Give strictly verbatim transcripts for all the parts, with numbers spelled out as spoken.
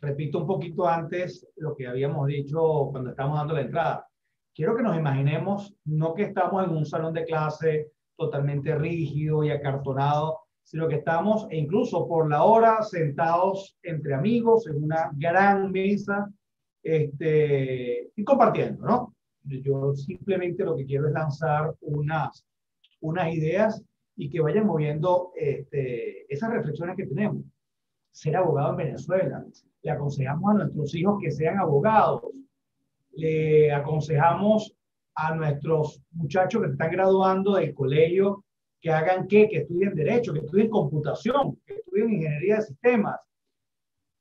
Repito un poquito antes lo que habíamos dicho cuando estábamos dando la entrada. Quiero que nos imaginemos, no que estamos en un salón de clase totalmente rígido y acartonado, sino que estamos, e incluso por la hora, sentados entre amigos en una gran mesa este, y compartiendo, ¿no? Yo simplemente lo que quiero es lanzar unas, unas ideas y que vayan moviendo este, esas reflexiones que tenemos. Ser abogado en Venezuela. Le aconsejamos a nuestros hijos que sean abogados. Le aconsejamos a nuestros muchachos que están graduando del colegio que hagan qué, que estudien Derecho, que estudien Computación, que estudien Ingeniería de Sistemas.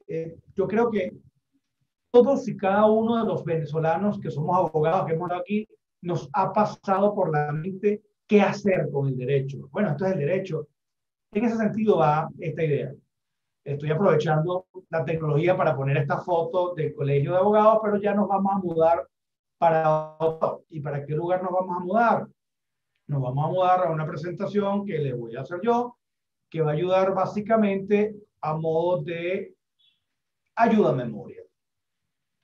Eh, yo creo que todos y cada uno de los venezolanos que somos abogados, que hemos estado aquí, nos ha pasado por la mente qué hacer con el derecho. Bueno, esto es el derecho. En ese sentido va esta idea. Estoy aprovechando la tecnología para poner esta foto del colegio de abogados, pero ya nos vamos a mudar para otro. ¿Y para qué lugar nos vamos a mudar? Nos vamos a mudar a una presentación que les voy a hacer yo, que va a ayudar básicamente a modo de ayuda a memoria.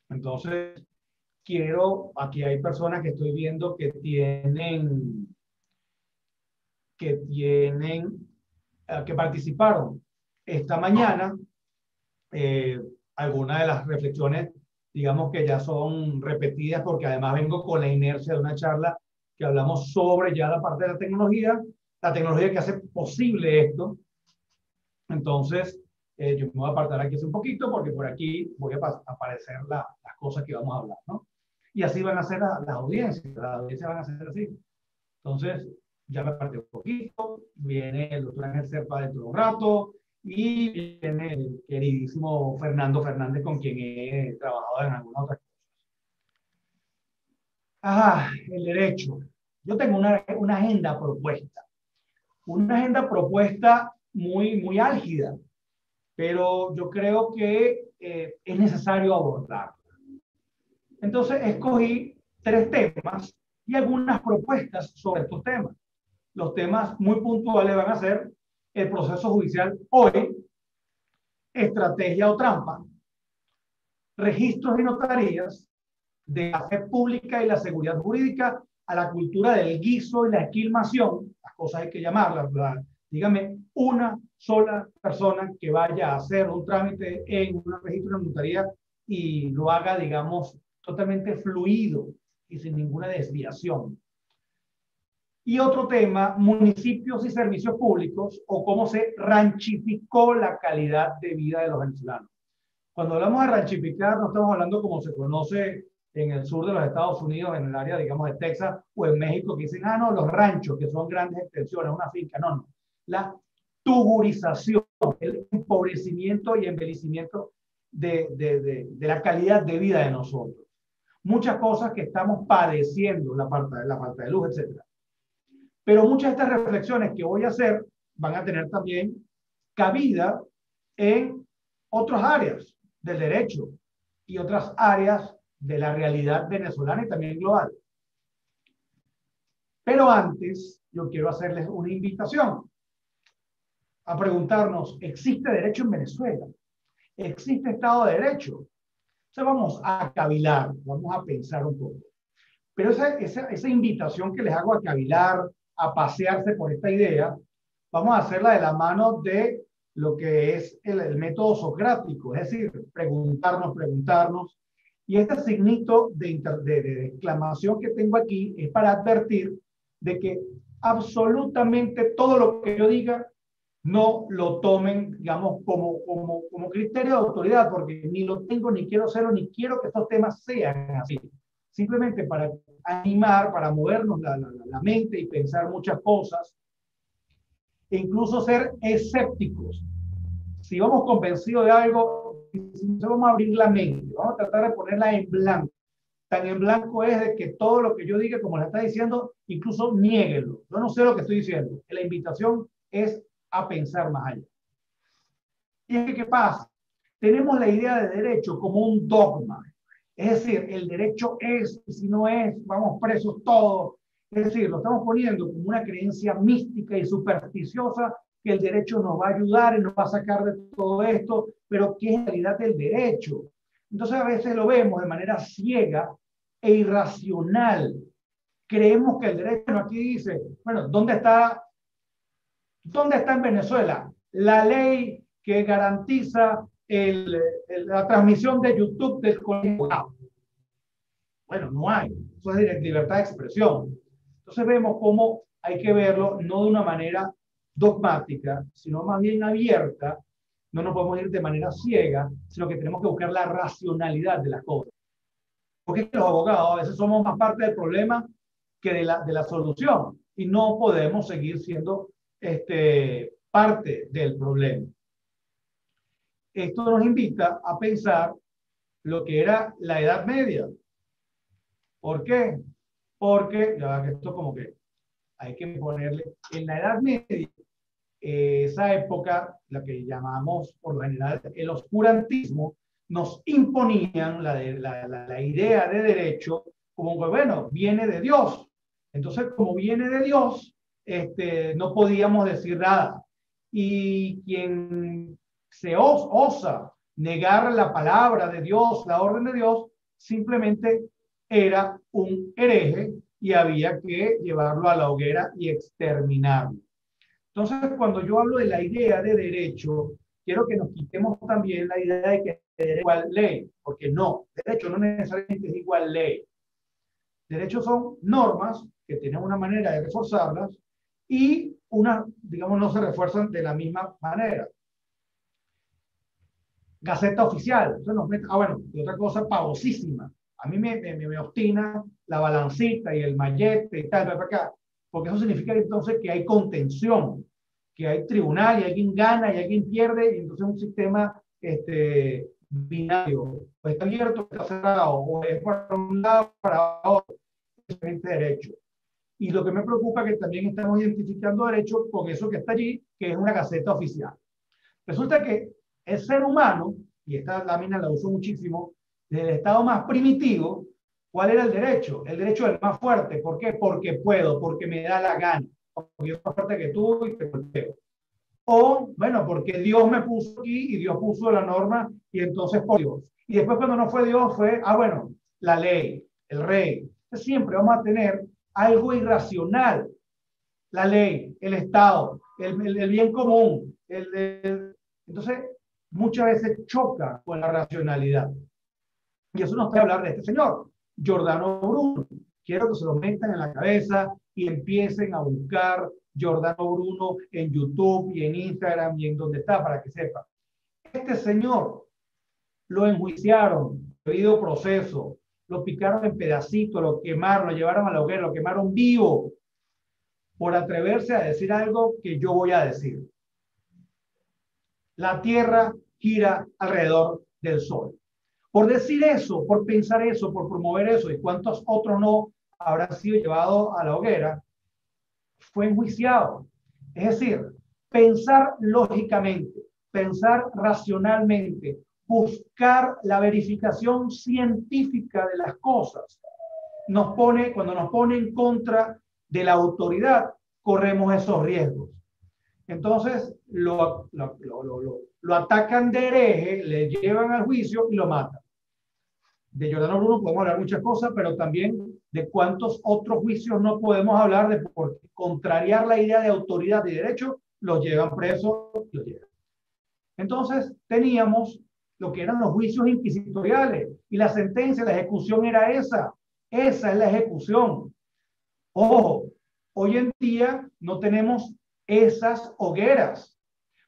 Entonces, quiero, aquí hay personas que estoy viendo que tienen, que tienen, que participaron. Esta mañana, eh, algunas de las reflexiones, digamos que ya son repetidas, porque además vengo con la inercia de una charla que hablamos sobre ya la parte de la tecnología, la tecnología que hace posible esto. Entonces, eh, yo me voy a apartar aquí hace un poquito, porque por aquí voy a aparecer la, las cosas que vamos a hablar, ¿no? Y así van a ser la, las audiencias, las audiencias van a ser así. Entonces, ya me aparté un poquito, viene el doctor Ángel Cerpa dentro de un rato, y viene el queridísimo Fernando Fernández, con quien he trabajado en algunas otras cosas. Ah, el derecho. Yo tengo una, una agenda propuesta. Una agenda propuesta muy, muy álgida, pero yo creo que eh, es necesario abordarla. Entonces escogí tres temas y algunas propuestas sobre estos temas. Los temas muy puntuales van a ser el proceso judicial hoy, estrategia o trampa, registros y notarías, de la fe pública y la seguridad jurídica, a la cultura del guiso y la esquilmación, las cosas hay que llamarlas, ¿verdad? Dígame una sola persona que vaya a hacer un trámite en un registro de notaría y lo haga, digamos, totalmente fluido y sin ninguna desviación. Y otro tema, municipios y servicios públicos, o cómo se ranchificó la calidad de vida de los venezolanos. Cuando hablamos de ranchificar, no estamos hablando como se conoce en el sur de los Estados Unidos, en el área, digamos, de Texas, o en México, que dicen, ah, no, los ranchos, que son grandes extensiones, una finca. No, no. La tugurización, el empobrecimiento y envejecimiento de, de, de, de la calidad de vida de nosotros. Muchas cosas que estamos padeciendo, la falta, la falta de luz, etcétera. Pero muchas de estas reflexiones que voy a hacer van a tener también cabida en otras áreas del derecho y otras áreas de la realidad venezolana y también global. Pero antes, yo quiero hacerles una invitación a preguntarnos, ¿existe derecho en Venezuela? ¿Existe Estado de Derecho? O sea, vamos a cavilar, vamos a pensar un poco. Pero esa, esa, esa invitación que les hago a cavilar, a pasearse por esta idea, vamos a hacerla de la mano de lo que es el, el método socrático, es decir, preguntarnos, preguntarnos. Y este signito de, inter, de, de exclamación que tengo aquí es para advertir de que absolutamente todo lo que yo diga no lo tomen, digamos, como, como, como criterio de autoridad, porque ni lo tengo, ni quiero serlo, ni quiero que estos temas sean así. Simplemente para animar, para movernos la, la, la mente y pensar muchas cosas, e incluso ser escépticos. Si vamos convencidos de algo, vamos a abrir la mente, vamos a tratar de ponerla en blanco. Tan en blanco es de que todo lo que yo diga, como la está diciendo, incluso niéguenlo. Yo no sé lo que estoy diciendo. La invitación es a pensar más allá. Y es que, ¿qué pasa? Tenemos la idea de derecho como un dogma. Es decir, el derecho es, si no es, vamos presos todos. Es decir, lo estamos poniendo como una creencia mística y supersticiosa que el derecho nos va a ayudar y nos va a sacar de todo esto, pero ¿qué es en realidad el derecho? Entonces a veces lo vemos de manera ciega e irracional. Creemos que el derecho, bueno, aquí dice, bueno, ¿dónde está, dónde está en Venezuela la ley que garantiza el, el, la transmisión de YouTube del colegio? Bueno, no hay. Eso es libertad de expresión. Entonces vemos cómo hay que verlo no de una manera dogmática, sino más bien abierta. No nos podemos ir de manera ciega, sino que tenemos que buscar la racionalidad de las cosas. Porque los abogados a veces somos más parte del problema que de la, de la solución, y no podemos seguir siendo este, parte del problema. Esto nos invita a pensar lo que era la Edad Media. ¿Por qué? Porque, ya verdad que esto como que hay que ponerle, en la Edad Media, esa época, la que llamamos por lo general el oscurantismo, nos imponían la, de, la, la, la idea de derecho como, bueno, viene de Dios. Entonces, como viene de Dios, este, no podíamos decir nada. Y quien se os, osa negar la palabra de Dios, la orden de Dios, simplemente era un hereje y había que llevarlo a la hoguera y exterminarlo. Entonces, cuando yo hablo de la idea de derecho, quiero que nos quitemos también la idea de que derecho es igual ley, porque no, derecho no necesariamente es igual ley. Derechos son normas que tienen una manera de reforzarlas y unas, digamos, no se refuerzan de la misma manera. Gaceta oficial. Entonces nos met... Ah, bueno, y otra cosa pavosísima. A mí me, me, me obstina la balancita y el mallete y tal, para acá. Porque eso significa entonces que hay contención, que hay tribunal y alguien gana y alguien pierde, y entonces un sistema este, binario, o está abierto o está cerrado, o es para un lado para otro, es diferente derecho. Y lo que me preocupa es que también estamos identificando derecho con eso que está allí, que es una gaceta oficial. Resulta que el ser humano, y esta lámina la uso muchísimo, desde el estado más primitivo, ¿cuál era el derecho? El derecho del más fuerte. ¿Por qué? Porque puedo, porque me da la gana. Porque es más fuerte que tú y te golpeo. O, bueno, porque Dios me puso aquí y Dios puso la norma y entonces por Dios. Y después cuando no fue Dios fue, ah, bueno, la ley, el rey. Entonces siempre vamos a tener algo irracional. La ley, el Estado, el, el, el bien común. El, el, entonces, muchas veces choca con la racionalidad. Y eso nos trae a hablar de este señor, Giordano Bruno. Quiero que se lo metan en la cabeza y empiecen a buscar Giordano Bruno en YouTube y en Instagram y en donde está, para que sepan. Este señor lo enjuiciaron, debido proceso, lo picaron en pedacitos, lo quemaron, lo llevaron a la hoguera, lo quemaron vivo por atreverse a decir algo que yo voy a decir. La tierra gira alrededor del sol. Por decir eso, por pensar eso, por promover eso, y cuántos otros no habrán sido llevados a la hoguera, fue enjuiciado. Es decir, pensar lógicamente, pensar racionalmente, buscar la verificación científica de las cosas, nos pone, cuando nos pone en contra de la autoridad, corremos esos riesgos. Entonces, lo, lo, lo, lo, lo atacan de hereje, le llevan al juicio y lo matan. De Giordano Bruno podemos hablar muchas cosas, pero también de cuántos otros juicios no podemos hablar, de por contrariar la idea de autoridad y derecho, los llevan presos, los llevan. Entonces, teníamos lo que eran los juicios inquisitoriales, y la sentencia, la ejecución era esa. Esa es la ejecución. Ojo, hoy en día no tenemos esas hogueras,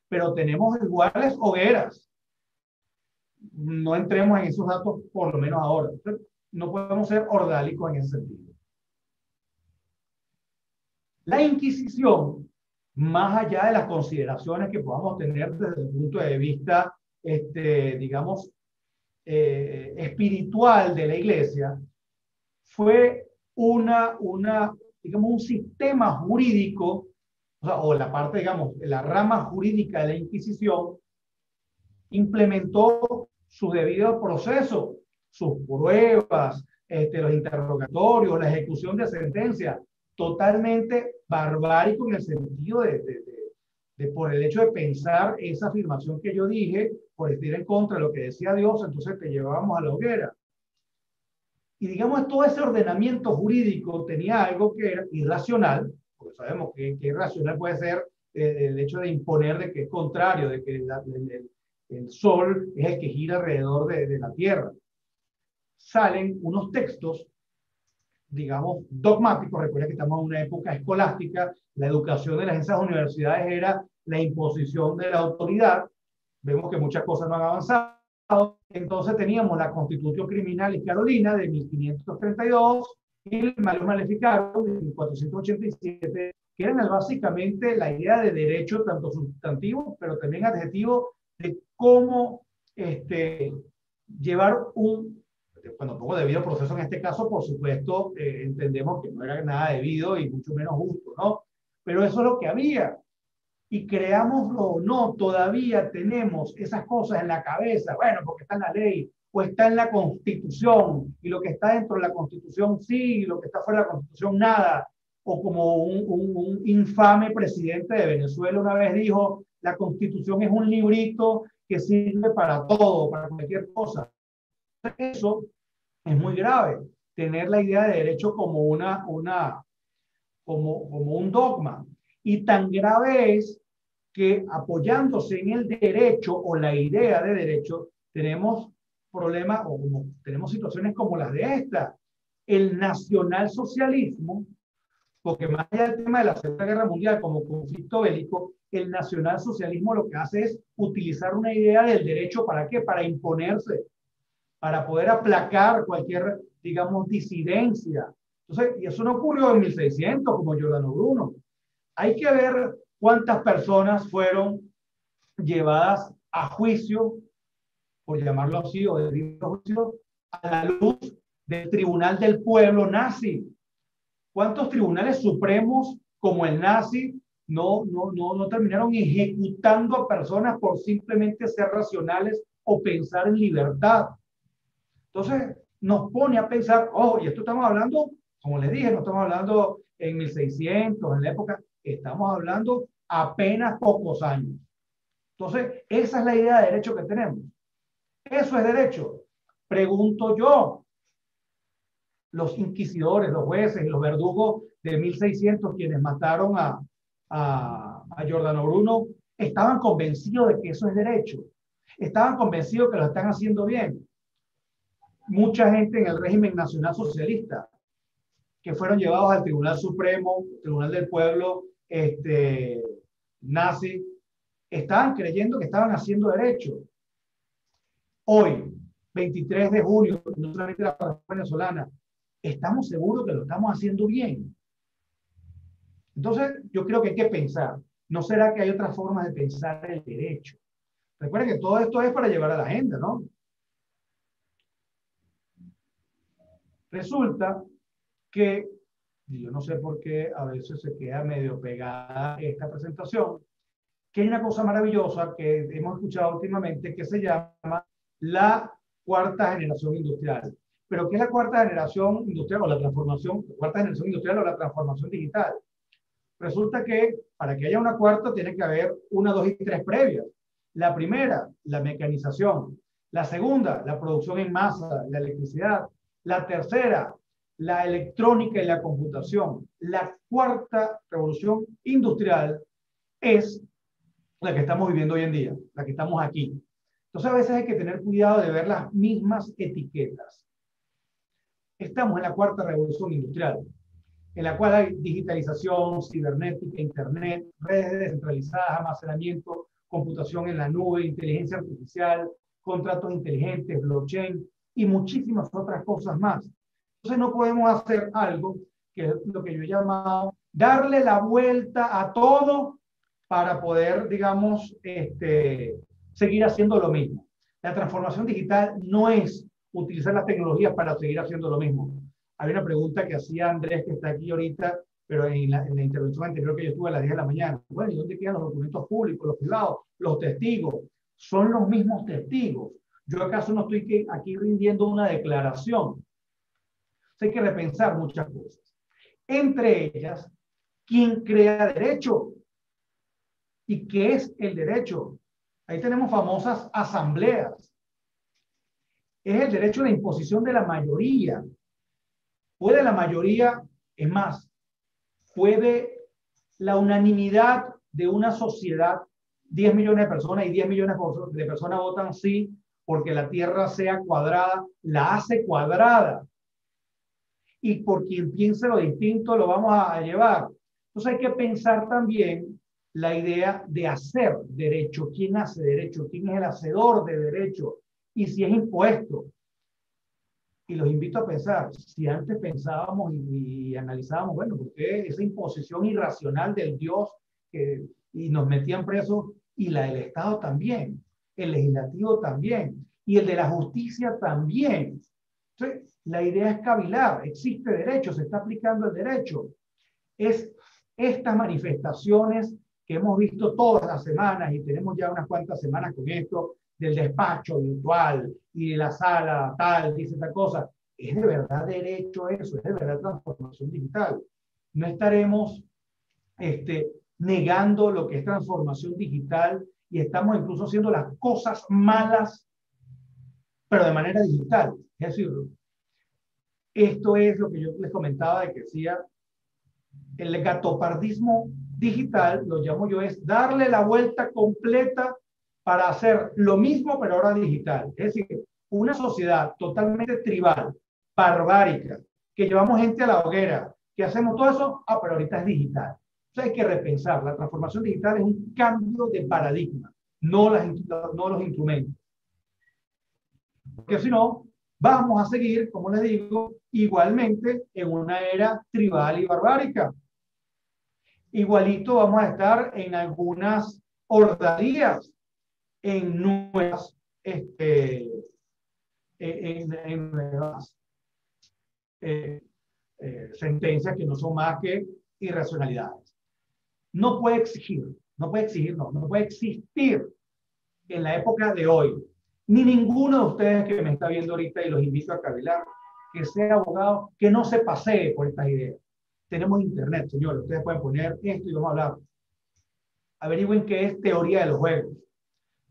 pero tenemos iguales hogueras. No entremos en esos datos, por lo menos ahora. No podemos ser ordálicos en ese sentido. La Inquisición, más allá de las consideraciones que podamos tener desde el punto de vista, este, digamos, eh, espiritual de la Iglesia, fue una, una, digamos, un sistema jurídico. O, sea, o la parte, digamos, la rama jurídica de la Inquisición implementó su debido proceso, sus pruebas, este, los interrogatorios, la ejecución de sentencias, totalmente barbárico en el sentido de, de, de, eh, por el hecho de pensar esa afirmación que yo dije, por estar en contra de lo que decía Dios, entonces te llevábamos a la hoguera. Y digamos, todo ese ordenamiento jurídico tenía algo que era irracional, porque sabemos que, que irracional puede ser eh, el hecho de imponer de que es contrario, de que la, el, el sol es el que gira alrededor de, de la Tierra. Salen unos textos, digamos, dogmáticos. Recuerda que estamos en una época escolástica, la educación de las, esas universidades era la imposición de la autoridad. Vemos que muchas cosas no han avanzado. Entonces teníamos la Constitución Criminal y Carolina de mil quinientos treinta y dos y el Malum Maleficarum de mil cuatrocientos ochenta y siete, que eran básicamente la idea de derecho, tanto sustantivo, pero también adjetivo, de cómo este, llevar un, cuando pongo debido proceso en este caso, por supuesto, eh, entendemos que no era nada debido y mucho menos justo, ¿no? Pero eso es lo que había. Y creámoslo o no, todavía tenemos esas cosas en la cabeza, bueno, porque está en la ley, o está en la Constitución, y lo que está dentro de la Constitución sí, y lo que está fuera de la Constitución nada, o como un, un, un infame presidente de Venezuela una vez dijo, la Constitución es un librito que sirve para todo, para cualquier cosa. Eso es muy grave, tener la idea de derecho como, una, una, como, como un dogma. Y tan grave es que apoyándose en el derecho o la idea de derecho, tenemos problemas o como, tenemos situaciones como las de esta. El nacionalsocialismo, porque más allá del tema de la Segunda Guerra Mundial como conflicto bélico, el nacionalsocialismo lo que hace es utilizar una idea del derecho, ¿para qué? Para imponerse, para poder aplacar cualquier, digamos, disidencia. Entonces, y eso no ocurrió en mil seiscientos, como Giordano Bruno. Hay que ver cuántas personas fueron llevadas a juicio, por llamarlo así, o de juicio, a la luz del tribunal del pueblo nazi. ¿Cuántos tribunales supremos como el nazi no, no, no, no terminaron ejecutando a personas por simplemente ser racionales o pensar en libertad? Entonces nos pone a pensar, ojo, y esto estamos hablando, como les dije, no estamos hablando en mil seiscientos, en la época... Estamos hablando apenas pocos años. Entonces, esa es la idea de derecho que tenemos. Eso es derecho. Pregunto yo, los inquisidores, los jueces, los verdugos de mil seiscientos, quienes mataron a, a, a Giordano Bruno, estaban convencidos de que eso es derecho. Estaban convencidos que lo están haciendo bien. Mucha gente en el régimen nacional socialista, que fueron llevados al Tribunal Supremo, Tribunal del Pueblo, este, nazi, estaban creyendo que estaban haciendo derecho. Hoy, veintitrés de junio, no solamente la República Venezolana, estamos seguros que lo estamos haciendo bien. Entonces, yo creo que hay que pensar, ¿no será que hay otras formas de pensar el derecho? Recuerden que todo esto es para llevar a la agenda, ¿no? Resulta que, y yo no sé por qué a veces se queda medio pegada esta presentación, que hay una cosa maravillosa que hemos escuchado últimamente que se llama la cuarta generación industrial. ¿Pero qué es la cuarta generación industrial o la transformación, la cuarta generación industrial o la transformación digital? Resulta que para que haya una cuarta tiene que haber una, dos y tres previas. La primera, la mecanización. La segunda, la producción en masa, la electricidad. La tercera, la electrónica y la computación. La cuarta revolución industrial es la que estamos viviendo hoy en día, la que estamos aquí. Entonces a veces hay que tener cuidado de ver las mismas etiquetas. Estamos en la cuarta revolución industrial, en la cual hay digitalización, cibernética, internet, redes descentralizadas, almacenamiento, computación en la nube, inteligencia artificial, contratos inteligentes, blockchain y muchísimas otras cosas más. Entonces no podemos hacer algo que es lo que yo he llamado darle la vuelta a todo para poder, digamos, este, seguir haciendo lo mismo. La transformación digital no es utilizar las tecnologías para seguir haciendo lo mismo. Hay una pregunta que hacía Andrés, que está aquí ahorita, pero en la, en la intervención anterior que yo estuve a las diez de la mañana. Bueno, ¿y dónde quedan los documentos públicos, los privados, los testigos? Son los mismos testigos. ¿Yo acaso no estoy aquí rindiendo una declaración? Hay que repensar muchas cosas. Entre ellas, ¿quién crea derecho? ¿Y qué es el derecho? Ahí tenemos famosas asambleas. Es el derecho a la imposición de la mayoría. Puede la mayoría, es más, puede la unanimidad de una sociedad, diez millones de personas y diez millones de personas votan sí porque la tierra sea cuadrada, la hace cuadrada. Y por quien piense lo distinto lo vamos a llevar. Entonces hay que pensar también la idea de hacer derecho. ¿Quién hace derecho? ¿Quién es el hacedor de derecho? Y si es impuesto. Y los invito a pensar, si antes pensábamos y, y analizábamos, bueno, porque esa imposición irracional del Dios eh, y nos metían presos, y la del Estado también, el legislativo también, y el de la justicia también. Entonces, la idea es cavilar, existe derecho, se está aplicando el derecho. Es estas manifestaciones que hemos visto todas las semanas, y tenemos ya unas cuantas semanas con esto, del despacho virtual y de la sala tal, dice tal cosa. ¿Es de verdad derecho eso? ¿Es de verdad transformación digital? No estaremos este, negando lo que es transformación digital, y estamos incluso haciendo las cosas malas, pero de manera digital. Es decir, esto es lo que yo les comentaba de que decía, el gatopardismo digital, lo llamo yo, es darle la vuelta completa para hacer lo mismo, pero ahora digital. Es decir, una sociedad totalmente tribal, barbárica, que llevamos gente a la hoguera, que hacemos todo eso, ah, pero ahorita es digital. O sea, hay que repensar. La transformación digital es un cambio de paradigma, no, las, no los instrumentos. Porque si no, vamos a seguir, como les digo, igualmente en una era tribal y barbárica. Igualito vamos a estar en algunas ordalías, en nuevas, este, en, en nuevas eh, eh, sentencias que no son más que irracionalidades. No puede exigir, no puede exigir, no, no puede existir en la época de hoy, ni ninguno de ustedes que me está viendo ahorita, y los invito a cavilar, que sea abogado, que no se pasee por estas ideas. Tenemos internet, señores, ustedes pueden poner esto y vamos a hablar. Averigüen qué es teoría de los juegos.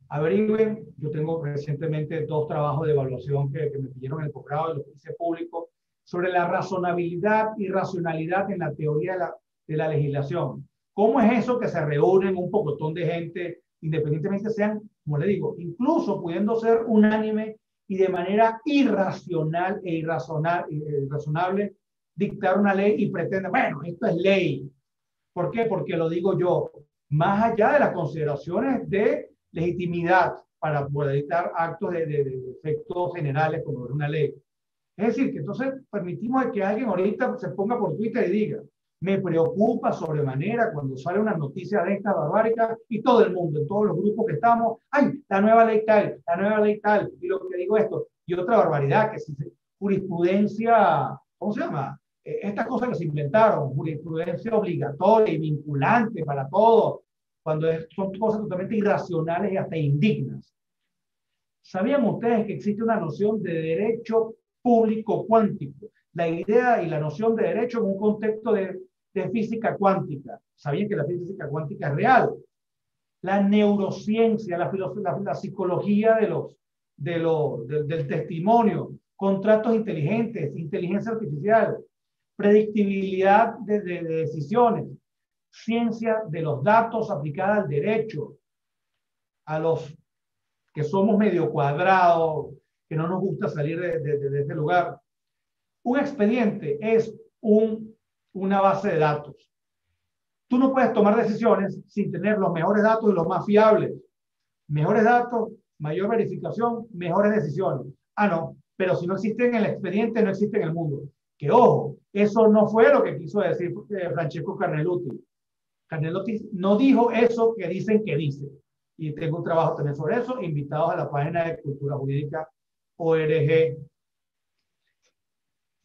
Averigüen, yo tengo recientemente dos trabajos de evaluación que, que me pidieron en el posgrado y los hice público, sobre la razonabilidad y racionalidad en la teoría de la, de la legislación. ¿Cómo es eso que se reúnen un pocotón de gente, independientemente sean, como le digo, incluso pudiendo ser unánime y de manera irracional e irrazonable dictar una ley y pretender, bueno, esto es ley? ¿Por qué? Porque lo digo yo, más allá de las consideraciones de legitimidad para poder dictar actos de, de, de efectos generales como es una ley. Es decir, que entonces permitimos que alguien ahorita se ponga por Twitter y diga, me preocupa sobremanera cuando sale una noticia de esta barbárica, y todo el mundo, en todos los grupos que estamos, ay, la nueva ley tal, la nueva ley tal, y lo que digo esto, y otra barbaridad que si jurisprudencia, ¿cómo se llama? Eh, estas cosas que se inventaron, jurisprudencia obligatoria y vinculante para todos, cuando son cosas totalmente irracionales y hasta indignas. ¿Sabían ustedes que existe una noción de derecho público cuántico? La idea y la noción de derecho en un contexto de, de física cuántica. ¿Sabían que la física cuántica es real? La neurociencia, la, la, la psicología de los, de los, de, del testimonio, contratos inteligentes, inteligencia artificial, predictibilidad de, de, de decisiones, ciencia de los datos aplicada al derecho, a los que somos medio cuadrados, que no nos gusta salir de, de, de este lugar. Un expediente es un, una base de datos. Tú no puedes tomar decisiones sin tener los mejores datos y los más fiables. Mejores datos, mayor verificación, mejores decisiones. Ah, no, pero si no existe en el expediente, no existe en el mundo. Que ojo, eso no fue lo que quiso decir eh, Francesco Carnelutti. Carnelutti no dijo eso que dicen que dice. Y tengo un trabajo también sobre eso, invitados a la página de Cultura Jurídica O R G.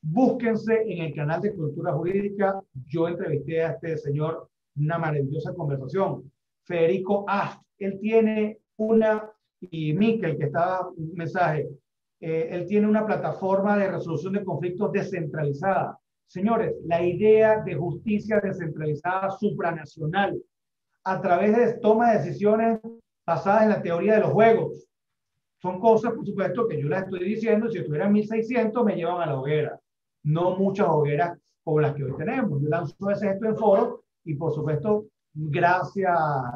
Búsquense en el canal de Cultura Jurídica. Yo entrevisté a este señor, una maravillosa conversación. Federico Ast, él tiene una, y Miquel, que estaba un mensaje, eh, él tiene una plataforma de resolución de conflictos descentralizada. Señores, la idea de justicia descentralizada supranacional a través de toma de decisiones basadas en la teoría de los juegos. Son cosas, por supuesto, que yo las estoy diciendo. Si estuvieran mil seiscientos, me llevan a la hoguera. No muchas hogueras como las que hoy tenemos. Yo lanzo ese gesto en foro y, por supuesto, gracias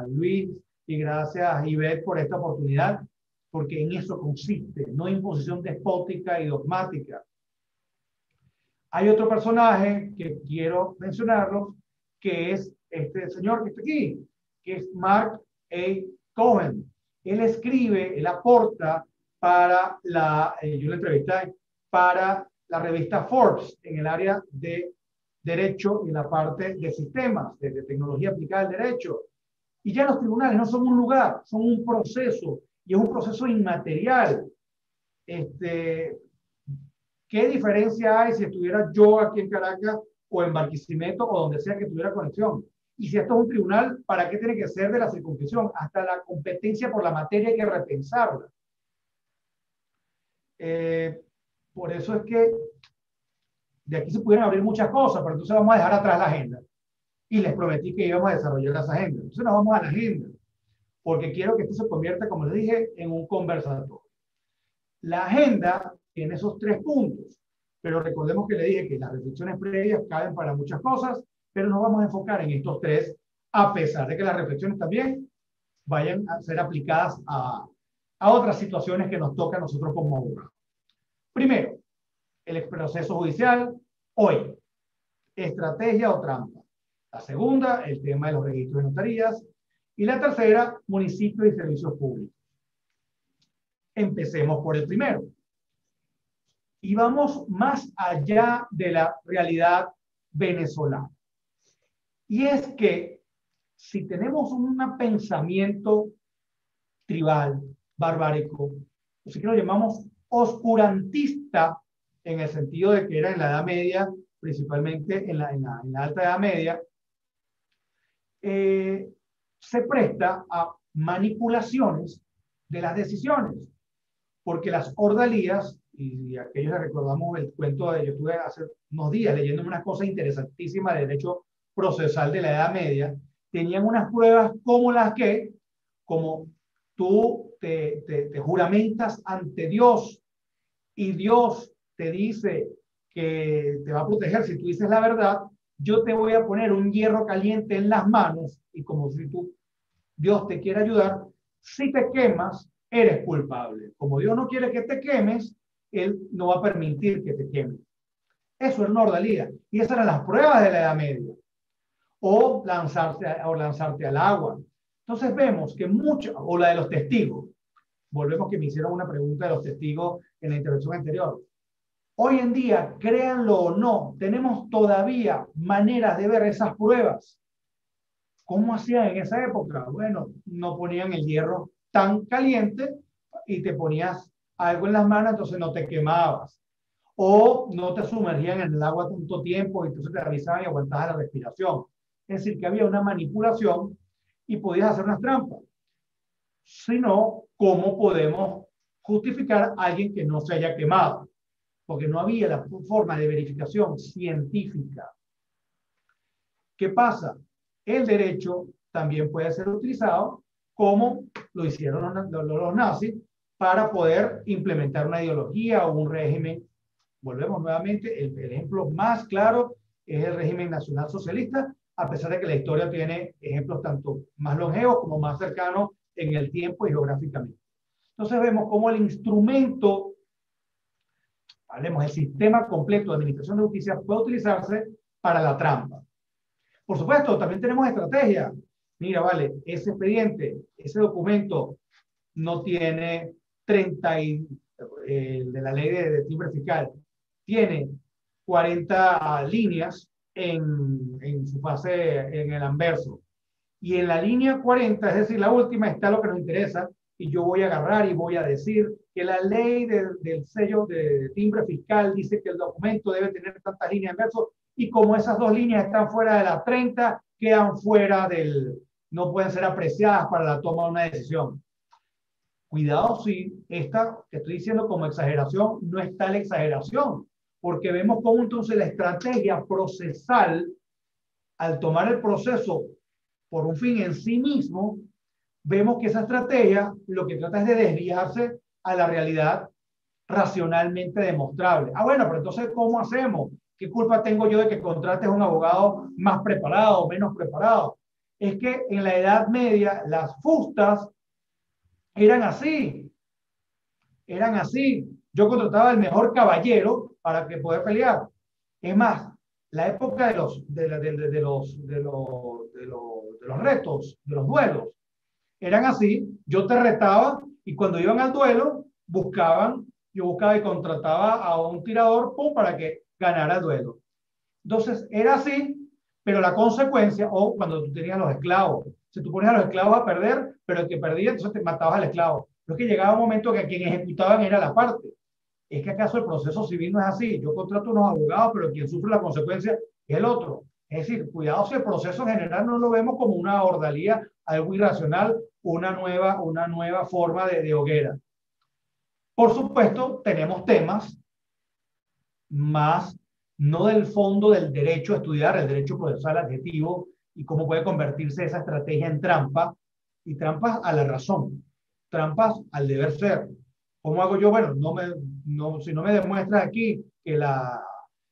Luis y gracias Ivette por esta oportunidad, porque en eso consiste, no imposición despótica y dogmática. Hay otro personaje que quiero mencionarlo, que es este señor que está aquí, que es Mark A. Cohen. Él escribe, él aporta para la, eh, yo lo entrevisté, para la revista Forbes en el área de derecho y en la parte de sistemas, de, de tecnología aplicada al derecho. Y ya los tribunales no son un lugar, son un proceso, y es un proceso inmaterial. Este, ¿Qué diferencia hay si estuviera yo aquí en Caracas o en Barquisimeto o donde sea que tuviera conexión? Y si esto es un tribunal, ¿para qué tiene que ser de la circunscripción? Hasta la competencia por la materia hay que repensarla. Eh, por eso es que de aquí se pudieran abrir muchas cosas, pero entonces vamos a dejar atrás la agenda. Y les prometí que íbamos a desarrollar esa agenda. Entonces nos vamos a la agenda, porque quiero que esto se convierta, como les dije, en un conversatorio. La agenda tiene esos tres puntos, pero recordemos que le dije que las reflexiones previas caben para muchas cosas, pero nos vamos a enfocar en estos tres, a pesar de que las reflexiones también vayan a ser aplicadas a, a otras situaciones que nos toca a nosotros como abogados. Primero, el proceso judicial hoy, estrategia o trampa. La segunda, el tema de los registros de notarías. Y la tercera, municipios y servicios públicos. Empecemos por el primero. Y vamos más allá de la realidad venezolana. Y es que si tenemos un pensamiento tribal, barbárico, así que lo llamamos oscurantista, en el sentido de que era en la Edad Media, principalmente en la, en la, en la Alta Edad Media, eh, se presta a manipulaciones de las decisiones, porque las ordalías, y aquellos que recordamos el cuento de, yo estuve hace unos días leyendo una cosa interesantísima de derecho procesal de la Edad Media, tenían unas pruebas como las que, como tú te, te, te juramentas ante Dios y Dios te dice que te va a proteger si tú dices la verdad, yo te voy a poner un hierro caliente en las manos y como si tú, Dios te quiere ayudar, si te quemas, eres culpable. Como Dios no quiere que te quemes, Él no va a permitir que te quemes. Eso era una ordalía. Y esas eran las pruebas de la Edad Media. O lanzarse, o lanzarte al agua. Entonces vemos que mucho, o la de los testigos. Volvemos que me hicieron una pregunta de los testigos en la intervención anterior. Hoy en día, créanlo o no, tenemos todavía maneras de ver esas pruebas. ¿Cómo hacían en esa época? Bueno, no ponían el hierro tan caliente y te ponías algo en las manos, entonces no te quemabas. O no te sumergían en el agua tanto tiempo, entonces te avisaban y aguantabas la respiración. Es decir, que había una manipulación y podías hacer unas trampas. Si no, ¿cómo podemos justificar a alguien que no se haya quemado? Porque no había la forma de verificación científica. ¿Qué pasa? El derecho también puede ser utilizado, como lo hicieron los, los nazis, para poder implementar una ideología o un régimen. Volvemos nuevamente, el, el ejemplo más claro es el régimen nacionalsocialista, a pesar de que la historia tiene ejemplos tanto más longevos como más cercanos en el tiempo y geográficamente. Entonces vemos cómo el instrumento, hablemos, el sistema completo de administración de justicia puede utilizarse para la trampa. Por supuesto, también tenemos estrategia. Mira, vale, ese expediente, ese documento no tiene treinta y, eh, de la ley de, de timbre fiscal, tiene cuarenta líneas en, en su fase, en el anverso. Y en la línea cuarenta, es decir, la última, está lo que nos interesa, y yo voy a agarrar y voy a decir que la ley de, del sello de, de timbre fiscal dice que el documento debe tener tantas líneas en verso, y como esas dos líneas están fuera de las treinta, quedan fuera del, no pueden ser apreciadas para la toma de una decisión. Cuidado si esta, que estoy diciendo como exageración, no es tal exageración, porque vemos cómo entonces la estrategia procesal, al tomar el proceso por un fin en sí mismo, vemos que esa estrategia lo que trata es de desviarse a la realidad racionalmente demostrable. Ah, bueno, pero entonces, ¿cómo hacemos? ¿Qué culpa tengo yo de que contrates a un abogado más preparado o menos preparado? Es que en la Edad Media las fustas eran así. Eran así. Yo contrataba al mejor caballero para que poder pelear. Es más, la época de los, de la, de, de, de los, de los, de los, de los retos, de los duelos, eran así. Yo te retaba y cuando iban al duelo, buscaban, yo buscaba y contrataba a un tirador, pum, para que ganara el duelo. Entonces, era así, pero la consecuencia, o oh, cuando tú tenías a los esclavos, si tú ponías a los esclavos a perder, pero el que perdía, entonces te matabas al esclavo. Pero es que llegaba un momento que a quien ejecutaban era la parte. ¿Es que acaso el proceso civil no es así? Yo contrato a unos abogados, pero quien sufre la consecuencia es el otro. Es decir, cuidado si el proceso en general no lo vemos como una ordalía, algo irracional, una nueva, una nueva forma de, de hoguera. Por supuesto, tenemos temas más, no del fondo del derecho a estudiar, el derecho procesal adjetivo y cómo puede convertirse esa estrategia en trampa, y trampas a la razón, trampas al deber ser. ¿Cómo hago yo? Bueno, no me, no, si no me demuestras aquí que la,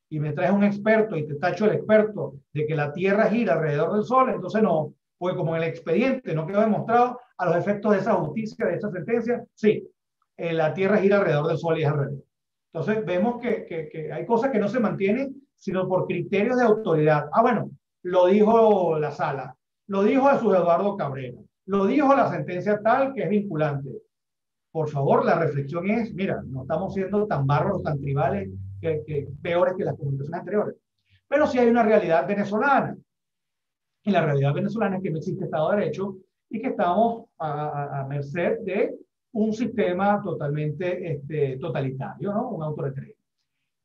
y me traes un experto y te tacho el experto de que la Tierra gira alrededor del Sol, entonces no, porque como en el expediente no quedó demostrado a los efectos de esa justicia, de esa sentencia, sí, eh, la Tierra gira alrededor del Sol y es al revés. Entonces vemos que, que, que hay cosas que no se mantienen sino por criterios de autoridad. Ah, bueno, lo dijo la sala, lo dijo Jesús Eduardo Cabrera, lo dijo la sentencia tal que es vinculante. Por favor, la reflexión es, mira, no estamos siendo tan bárbaros, tan tribales, que, que peores que las comunicaciones anteriores. Pero sí hay una realidad venezolana. Y la realidad venezolana es que no existe Estado de Derecho y que estamos a, a, a merced de un sistema totalmente este, totalitario, ¿no? Un autoritarismo.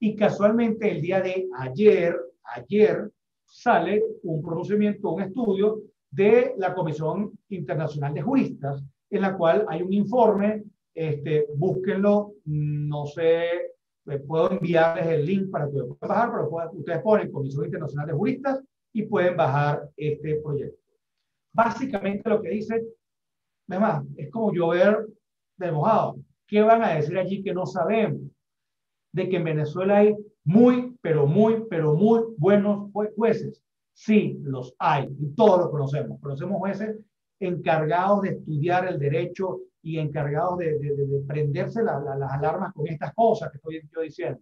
Y casualmente el día de ayer, ayer, sale un pronunciamiento, un estudio de la Comisión Internacional de Juristas, en la cual hay un informe, este, búsquenlo, no sé, puedo enviarles el link para que puedan bajar, pero pueden, ustedes ponen Comisión Internacional de Juristas y pueden bajar este proyecto. Básicamente lo que dice, es más, es como llover de mojado. ¿Qué van a decir allí que no sabemos? De que en Venezuela hay muy, pero muy, pero muy buenos jueces. Sí, los hay, y todos los conocemos. Conocemos jueces encargados de estudiar el derecho y encargados de, de, de prenderse la, la, las alarmas con estas cosas que estoy yo diciendo.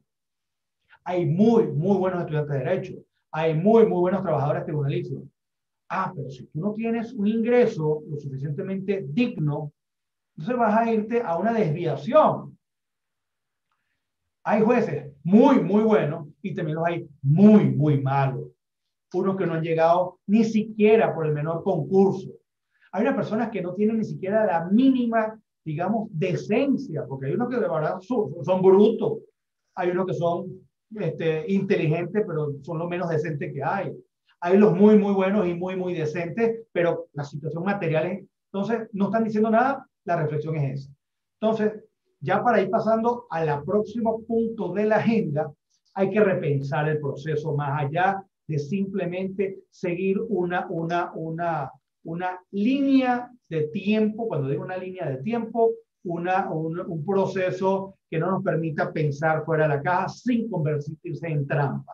Hay muy, muy buenos estudiantes de derecho. Hay muy, muy buenos trabajadores tribunalísticos. Ah, pero si tú no tienes un ingreso lo suficientemente digno, entonces vas a irte a una desviación. Hay jueces muy, muy buenos y también los hay muy, muy malos. Unos que no han llegado ni siquiera por el menor concurso. Hay unas personas que no tienen ni siquiera la mínima, digamos, decencia, porque hay unos que de verdad son, son brutos, hay unos que son este, inteligentes, pero son los menos decentes que hay. Hay los muy, muy buenos y muy, muy decentes, pero la situación material es... Entonces, no están diciendo nada, la reflexión es esa. Entonces, ya para ir pasando al próximo punto de la agenda, hay que repensar el proceso más allá de simplemente seguir una, una, una... una línea de tiempo, cuando digo una línea de tiempo, una, un, un proceso que no nos permita pensar fuera de la caja sin convertirse en trampa.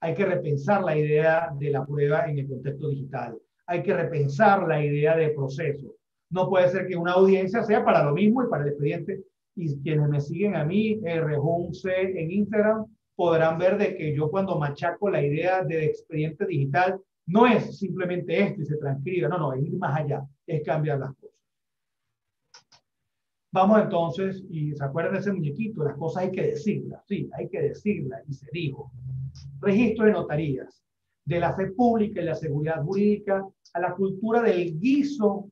Hay que repensar la idea de la prueba en el contexto digital. Hay que repensar la idea de proceso. No puede ser que una audiencia sea para lo mismo y para el expediente. Y quienes me siguen a mí, R J C en Instagram, podrán ver de que yo cuando machaco la idea de expediente digital, no es simplemente esto y se transcribe, no, no, es ir más allá, es cambiar las cosas. Vamos entonces, y se acuerdan de ese muñequito, las cosas hay que decirlas, sí, hay que decirlas, y se dijo. Registro de notarías, de la fe pública y la seguridad jurídica, a la cultura del guiso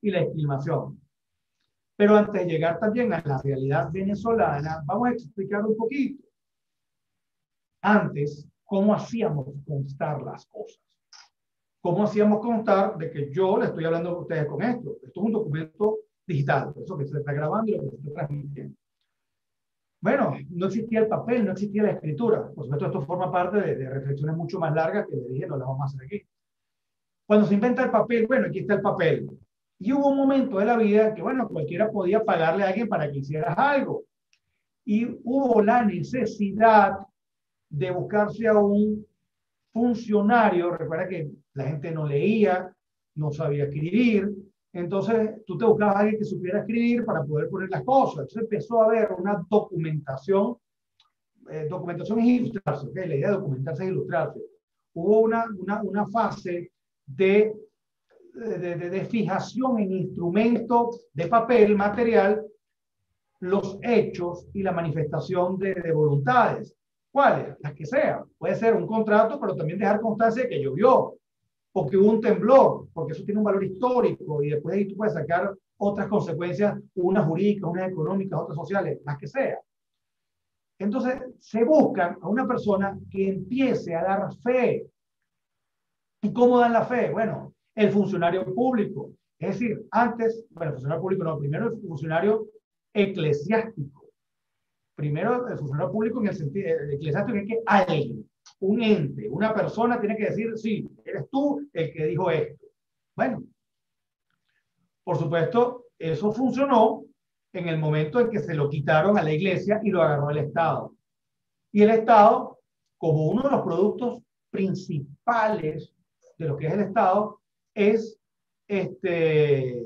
y la esquilmación. Pero antes de llegar también a la realidad venezolana, vamos a explicar un poquito. Antes, ¿cómo hacíamos constar las cosas? ¿Cómo hacíamos contar de que yo le estoy hablando a ustedes con esto? Esto es un documento digital, eso que se está grabando y lo que se está transmitiendo. Bueno, no existía el papel, no existía la escritura. Por supuesto, esto forma parte de, de reflexiones mucho más largas que le dije, no las vamos a hacer aquí. Cuando se inventa el papel, bueno, aquí está el papel. Y hubo un momento de la vida que, bueno, cualquiera podía pagarle a alguien para que hicieras algo. Y hubo la necesidad de buscarse a un funcionario. Recuerda que la gente no leía, no sabía escribir. Entonces, tú te buscabas a alguien que supiera escribir para poder poner las cosas. Entonces empezó a haber una documentación. Eh, documentación es ilustrarse, ¿okay? La idea de documentarse es ilustrarse. Hubo una, una, una fase de, de, de, de fijación en instrumentos de papel, material, los hechos y la manifestación de, de voluntades. ¿Cuáles? Las que sean. Puede ser un contrato, pero también dejar constancia de que llovió o que hubo un temblor, porque eso tiene un valor histórico y después de ahí tú puedes sacar otras consecuencias, unas jurídicas, unas económicas, otras sociales, las que sean. Entonces, se buscan a una persona que empiece a dar fe. ¿Y cómo dan la fe? Bueno, el funcionario público. Es decir, antes, bueno, el funcionario público no, primero el funcionario eclesiástico. Primero el funcionario público en el sentido, el eclesiástico es que alguien, un ente, una persona tiene que decir, sí, eres tú el que dijo esto. Bueno, por supuesto, eso funcionó en el momento en que se lo quitaron a la iglesia y lo agarró el Estado. Y el Estado, como uno de los productos principales de lo que es el Estado, es, este,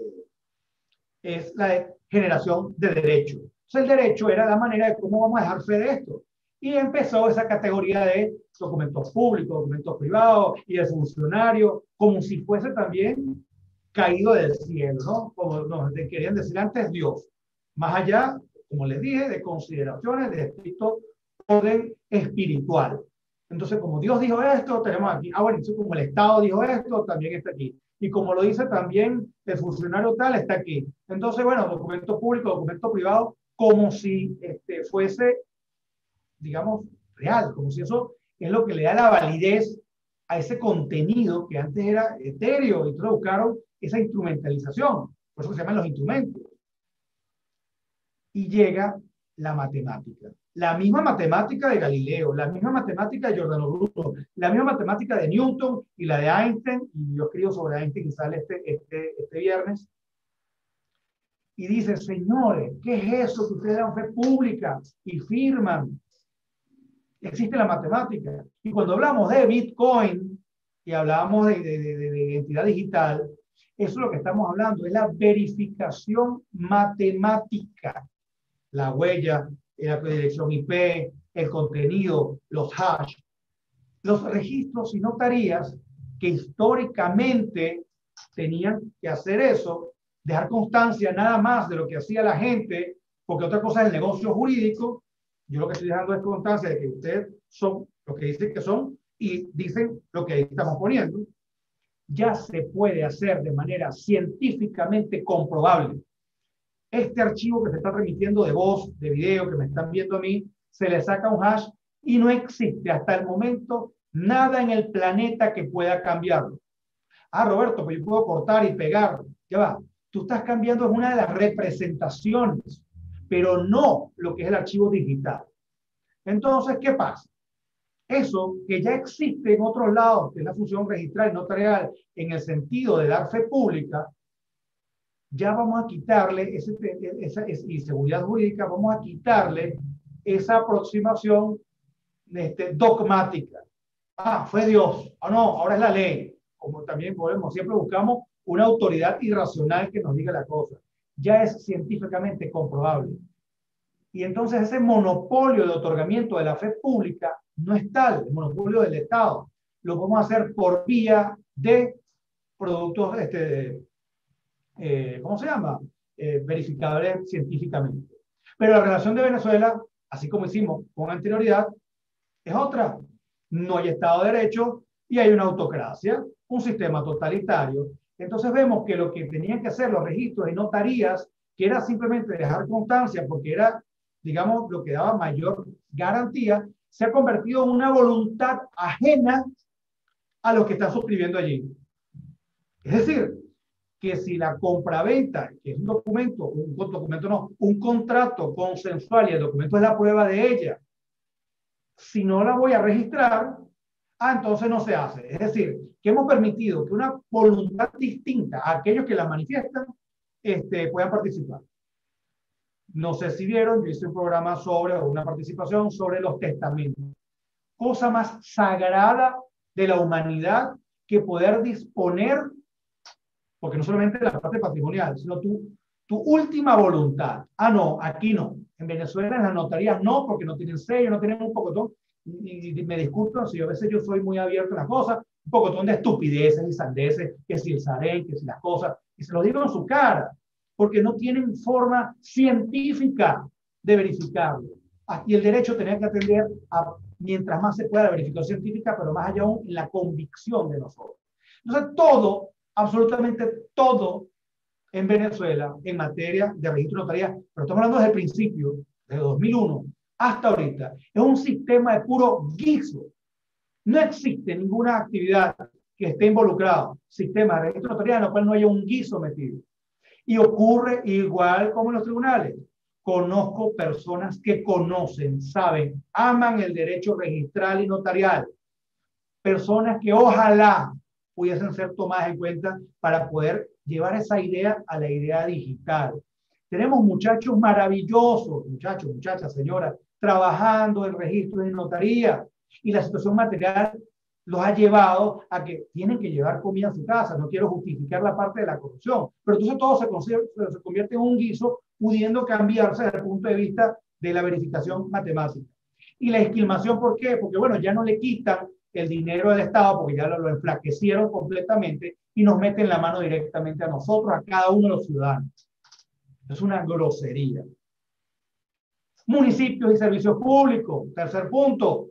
es la generación de derechos. Entonces el derecho era la manera de cómo vamos a dejar fe de esto. Y empezó esa categoría de documentos públicos, documentos privados y de funcionarios, como si fuese también caído del cielo, ¿no? Como nos querían decir antes, Dios. Más allá, como les dije, de consideraciones de estricto orden espiritual. Entonces, como Dios dijo esto, tenemos aquí. Ah, bueno, como el Estado dijo esto, también está aquí. Y como lo dice también el funcionario tal, está aquí. Entonces, bueno, documento público, documento privado, como si este, fuese, digamos, real. Como si eso es lo que le da la validez a ese contenido que antes era etéreo. Y entonces buscaron esa instrumentalización. Por eso se llaman los instrumentos. Y llega la matemática. La misma matemática de Galileo, la misma matemática de Giordano Bruno, la misma matemática de Newton y la de Einstein, y yo escribo sobre Einstein que sale este, este, este viernes, y dice, señores, ¿qué es eso que ustedes dan fe pública y firman? Existe la matemática. Y cuando hablamos de Bitcoin y hablamos de, de, de, de identidad digital, eso es lo que estamos hablando, es la verificación matemática. La huella, la predilección I P, el contenido, los hash, los registros y notarías que históricamente tenían que hacer eso, dejar constancia nada más de lo que hacía la gente, porque otra cosa es el negocio jurídico. Yo lo que estoy dejando es constancia de que ustedes son lo que dicen que son y dicen lo que estamos poniendo. Ya se puede hacer de manera científicamente comprobable. Este archivo que se está remitiendo de voz, de video, que me están viendo a mí, se le saca un hash y no existe hasta el momento nada en el planeta que pueda cambiarlo. Ah, Roberto, pues yo puedo cortar y pegar. Ya va. Tú estás cambiando una de las representaciones, pero no lo que es el archivo digital. Entonces, ¿qué pasa? Eso que ya existe en otros lados, que es la función registral y notarial, en el sentido de dar fe pública, ya vamos a quitarle, ese, esa, esa, y seguridad jurídica, vamos a quitarle esa aproximación este, dogmática. Ah, fue Dios. Ah, no, ahora es la ley. Como también podemos, siempre buscamos una autoridad irracional que nos diga la cosa. Ya es científicamente comprobable. Y entonces ese monopolio de otorgamiento de la fe pública no es tal, el monopolio del Estado. Lo vamos a hacer por vía de productos... Este, de, Eh, ¿cómo se llama? Eh, verificables científicamente. Pero la relación de Venezuela, así como hicimos con anterioridad, es otra. No hay Estado de Derecho y hay una autocracia, un sistema totalitario. Entonces vemos que lo que tenían que hacer los registros y notarías, que era simplemente dejar constancia, porque era, digamos, lo que daba mayor garantía, se ha convertido en una voluntad ajena a lo que está suscribiendo allí. Es decir, que si la compraventa, que es un documento, un documento no, un contrato consensual y el documento es la prueba de ella, si no la voy a registrar, ah, entonces no se hace. Es decir, que hemos permitido que una voluntad distinta a aquellos que la manifiestan este, puedan participar. No sé si vieron, yo hice un programa sobre una participación sobre los testamentos. Cosa más sagrada de la humanidad que poder disponer, porque no solamente la parte patrimonial, sino tu, tu última voluntad. Ah, no, aquí no. En Venezuela en las notarías no, porque no tienen sello, no tienen un pocotón. Y, y me disculpan si yo, a veces yo soy muy abierto a las cosas, un pocotón de estupideces y sandeces, que si el Sarey, que si las cosas, y se lo digo en su cara, porque no tienen forma científica de verificarlo. Y el derecho tenía que atender a, mientras más se pueda, la verificación científica, pero más allá aún, la convicción de nosotros. Entonces, todo, absolutamente todo, en Venezuela, en materia de registro de notarías, pero estamos hablando desde el principio, desde dos mil uno hasta ahorita, es un sistema de puro guiso. No existe ninguna actividad que esté involucrada, sistema de registro de notarías, en el cual no haya un guiso metido. Y ocurre igual como en los tribunales. Conozco personas que conocen, saben, aman el derecho registral y notarial. Personas que ojalá pudiesen ser tomadas en cuenta para poder llevar esa idea a la idea digital. Tenemos muchachos maravillosos, muchachos, muchachas, señoras, trabajando en registro de notaría, y la situación material los ha llevado a que tienen que llevar comida a su casa. No quiero justificar la parte de la corrupción, pero entonces todo se, se convierte en un guiso, pudiendo cambiarse desde el punto de vista de la verificación matemática. Y la esquilmación, ¿por qué? Porque bueno, ya no le quitan el dinero del Estado, porque ya lo, lo enflaquecieron completamente, y nos meten la mano directamente a nosotros, a cada uno de los ciudadanos. Es una grosería. Municipios y servicios públicos. Tercer punto,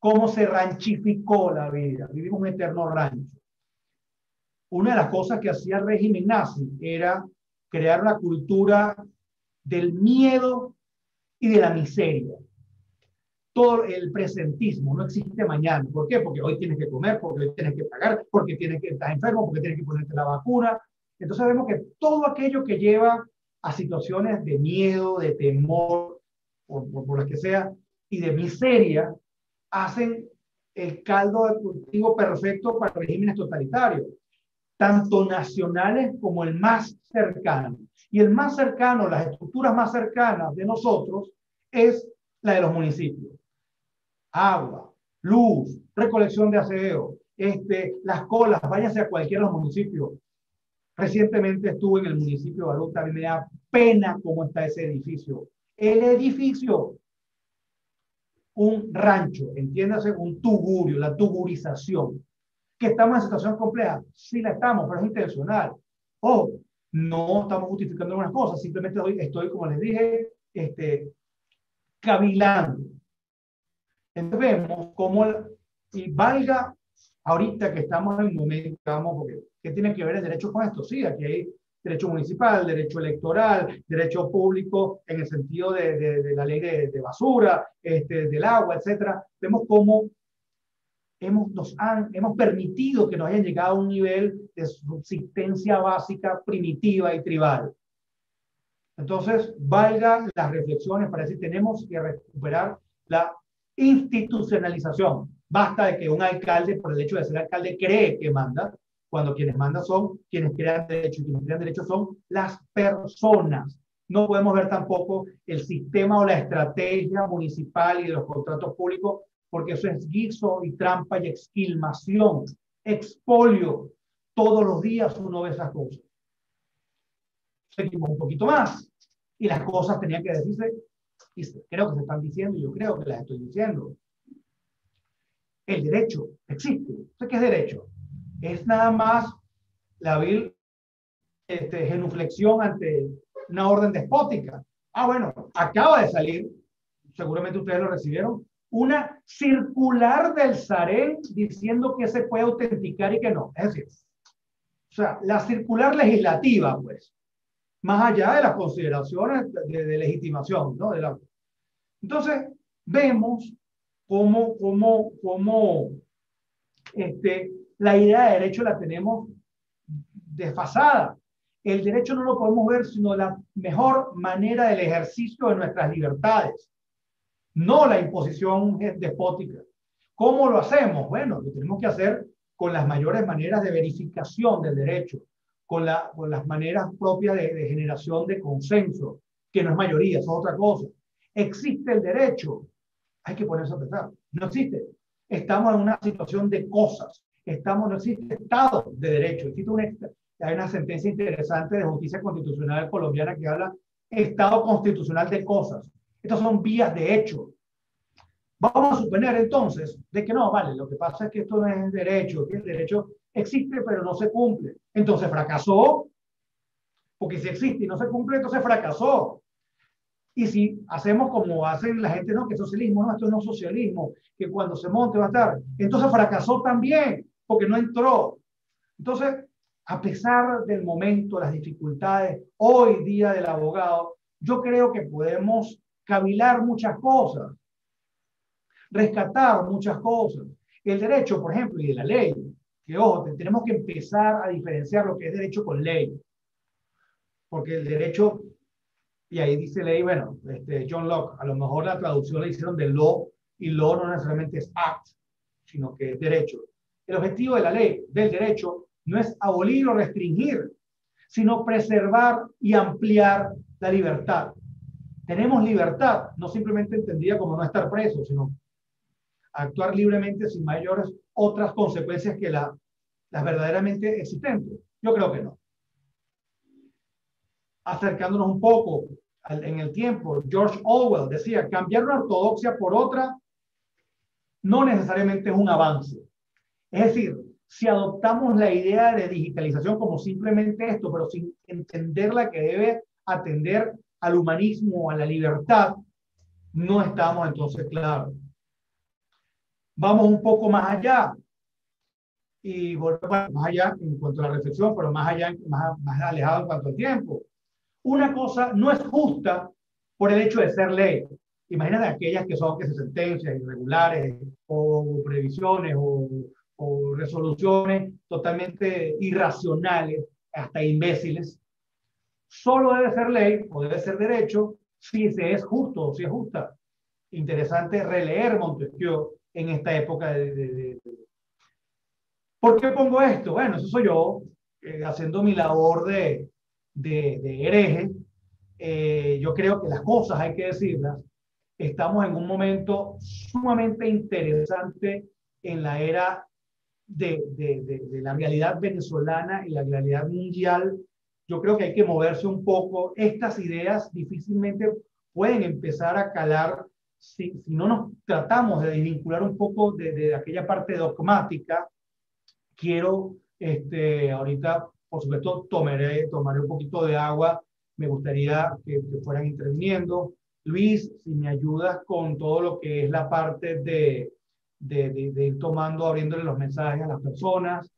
cómo se ranchificó la vida. Vivimos un eterno rancho. Una de las cosas que hacía el régimen nazi era crear una cultura del miedo y de la miseria. Todo el presentismo, no existe mañana. ¿Por qué? Porque hoy tienes que comer, porque hoy tienes que pagar, porque tienes que estar enfermo, porque tienes que ponerte la vacuna. Entonces vemos que todo aquello que lleva a situaciones de miedo, de temor, por, por, por las que sea, y de miseria, hacen el caldo de cultivo perfecto para regímenes totalitarios, tanto nacionales como el más cercano. Y el más cercano, las estructuras más cercanas de nosotros, es la de los municipios. Agua, luz, recolección de aseo, este, las colas, váyanse a cualquiera de los municipios. Recientemente estuve en el municipio de Baruta, a mí me da pena cómo está ese edificio. El edificio, un rancho, entiéndase, un tugurio, la tugurización. ¿Que estamos en situación compleja? Sí la estamos, pero es intencional. Ojo, no estamos justificando algunas cosas, simplemente hoy estoy, como les dije, este, cavilando. Entonces vemos cómo, y valga ahorita que estamos en el momento, digamos, porque ¿qué tiene que ver el derecho con esto? Sí, aquí hay derecho municipal, derecho electoral, derecho público en el sentido de, de, de la ley de, de basura, este, del agua, etcétera. Vemos cómo hemos, nos han, hemos permitido que nos haya llegado a un nivel de subsistencia básica, primitiva y tribal. Entonces, valgan las reflexiones para decir, tenemos que recuperar la institucionalización. Basta de que un alcalde, por el hecho de ser alcalde, cree que manda, cuando quienes mandan son quienes crean derecho, y quienes crean derecho son las personas. No podemos ver tampoco el sistema o la estrategia municipal y de los contratos públicos, porque eso es guiso y trampa y exquilmación, expolio. Todos los días uno ve esas cosas. Seguimos un poquito más, y las cosas tenían que decirse, y creo que se están diciendo, yo creo que las estoy diciendo. El derecho existe. ¿Usted qué es derecho? Es nada más la vil este, genuflexión ante una orden despótica. Ah, bueno, acaba de salir, seguramente ustedes lo recibieron, una circular del Sarey diciendo que se puede autenticar y que no. Es decir, o sea, la circular legislativa, pues, más allá de las consideraciones de, de legitimación, ¿no? De la... Entonces, vemos cómo, cómo, cómo este, la idea de derecho la tenemos desfasada. El derecho no lo podemos ver sino la mejor manera del ejercicio de nuestras libertades, no la imposición despótica. ¿Cómo lo hacemos? Bueno, lo tenemos que hacer con las mayores maneras de verificación del derecho, con, la, con las maneras propias de, de generación de consenso, que no es mayoría, eso es otra cosa. ¿Existe el derecho? Hay que ponerse a pensar. No existe. Estamos en una situación de cosas. Estamos, no existe Estado de Derecho. Existe una, hay una sentencia interesante de justicia constitucional colombiana que habla Estado constitucional de cosas. Estas son vías de hecho. Vamos a suponer entonces de que no, vale, lo que pasa es que esto no es derecho, que el derecho existe pero no se cumple. Entonces fracasó, porque si existe y no se cumple, entonces fracasó. Y si hacemos como hacen la gente, no, que socialismo, no, esto no es socialismo, que cuando se monte va a estar, entonces fracasó también, porque no entró. Entonces, a pesar del momento, las dificultades, hoy día del abogado, yo creo que podemos cavilar muchas cosas, rescatar muchas cosas. El derecho, por ejemplo, y de la ley, que ojo, tenemos que empezar a diferenciar lo que es derecho con ley, porque el derecho... Y ahí dice ley, bueno, este, John Locke, a lo mejor la traducción la hicieron de law, y law no necesariamente es act, sino que es derecho. El objetivo de la ley, del derecho, no es abolir o restringir, sino preservar y ampliar la libertad. Tenemos libertad, no simplemente entendida como no estar preso, sino actuar libremente sin mayores otras consecuencias que la, las verdaderamente existentes. Yo creo que no. Acercándonos un poco en el tiempo, George Orwell decía, cambiar una ortodoxia por otra no necesariamente es un avance. Es decir, si adoptamos la idea de digitalización como simplemente esto, pero sin entenderla que debe atender al humanismo, a la libertad, no estamos entonces claros. Vamos un poco más allá. Y volvemos más allá en cuanto a la reflexión, pero más allá, más, más alejado en cuanto al tiempo. Una cosa no es justa por el hecho de ser ley. Imagínate aquellas que son que se sentencias irregulares o previsiones o, o resoluciones totalmente irracionales, hasta imbéciles. Solo debe ser ley o debe ser derecho si se es justo o si es justa. Interesante releer Montesquieu en esta época de... de, de. ¿Por qué pongo esto? Bueno, eso soy yo eh, haciendo mi labor de... De, de hereje. Eh, yo creo que las cosas hay que decirlas. Estamos en un momento sumamente interesante en la era de, de, de, de la realidad venezolana y la realidad mundial. Yo creo que hay que moverse un poco. Estas ideas difícilmente pueden empezar a calar si, si no nos tratamos de desvincular un poco de, de aquella parte dogmática. Quiero este, ahorita... Por supuesto, tomaré, tomaré un poquito de agua. Me gustaría que, que fueran interviniendo. Luis, si me ayudas con todo lo que es la parte de, de, de, de ir tomando, abriéndole los mensajes a las personas.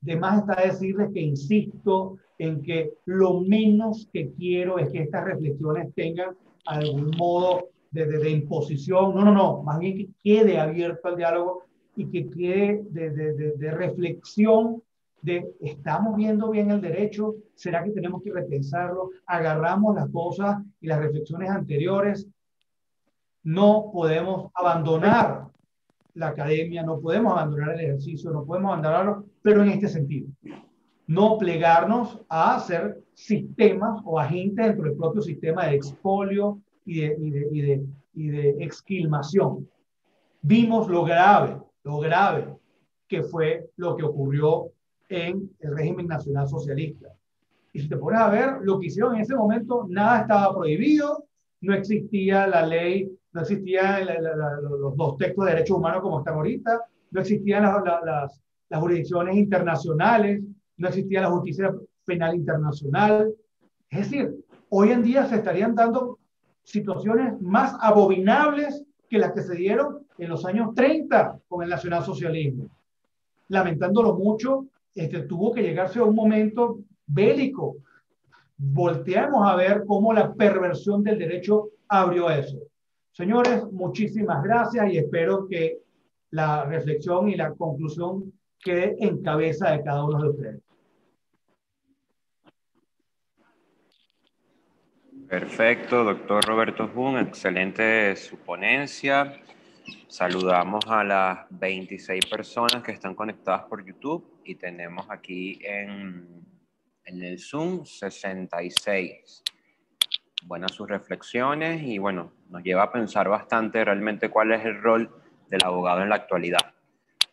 De más está decirles que insisto en que lo menos que quiero es que estas reflexiones tengan algún modo de, de, de imposición. No, no, no. Más bien que quede abierto al diálogo y que quede de, de, de, de reflexión de estamos viendo bien el derecho, ¿será que tenemos que repensarlo? Agarramos las cosas y las reflexiones anteriores. No podemos abandonar la academia, no podemos abandonar el ejercicio, no podemos abandonarlo, pero en este sentido, no plegarnos a hacer sistemas o agentes dentro del propio sistema de expolio y de, y de, y de, y de exquilmación. Vimos lo grave, lo grave que fue lo que ocurrió en el régimen nacionalsocialista. Y si te pones a ver, lo que hicieron en ese momento, nada estaba prohibido, no existía la ley, no existían la, la, la, los, los textos de derechos humanos como están ahorita, no existían la, la, las, las jurisdicciones internacionales, no existía la justicia penal internacional. Es decir, hoy en día se estarían dando situaciones más abominables que las que se dieron en los años treinta con el nacionalsocialismo. Lamentándolo mucho, Este, tuvo que llegarse a un momento bélico. Volteamos a ver cómo la perversión del derecho abrió eso. Señores, muchísimas gracias y espero que la reflexión y la conclusión quede en cabeza de cada uno de ustedes. Perfecto, doctor Roberto Hung, excelente su ponencia. Saludamos a las veintiséis personas que están conectadas por YouTube y tenemos aquí en, en el Zoom sesenta y seis. Buenas sus reflexiones y bueno, nos lleva a pensar bastante realmente cuál es el rol del abogado en la actualidad.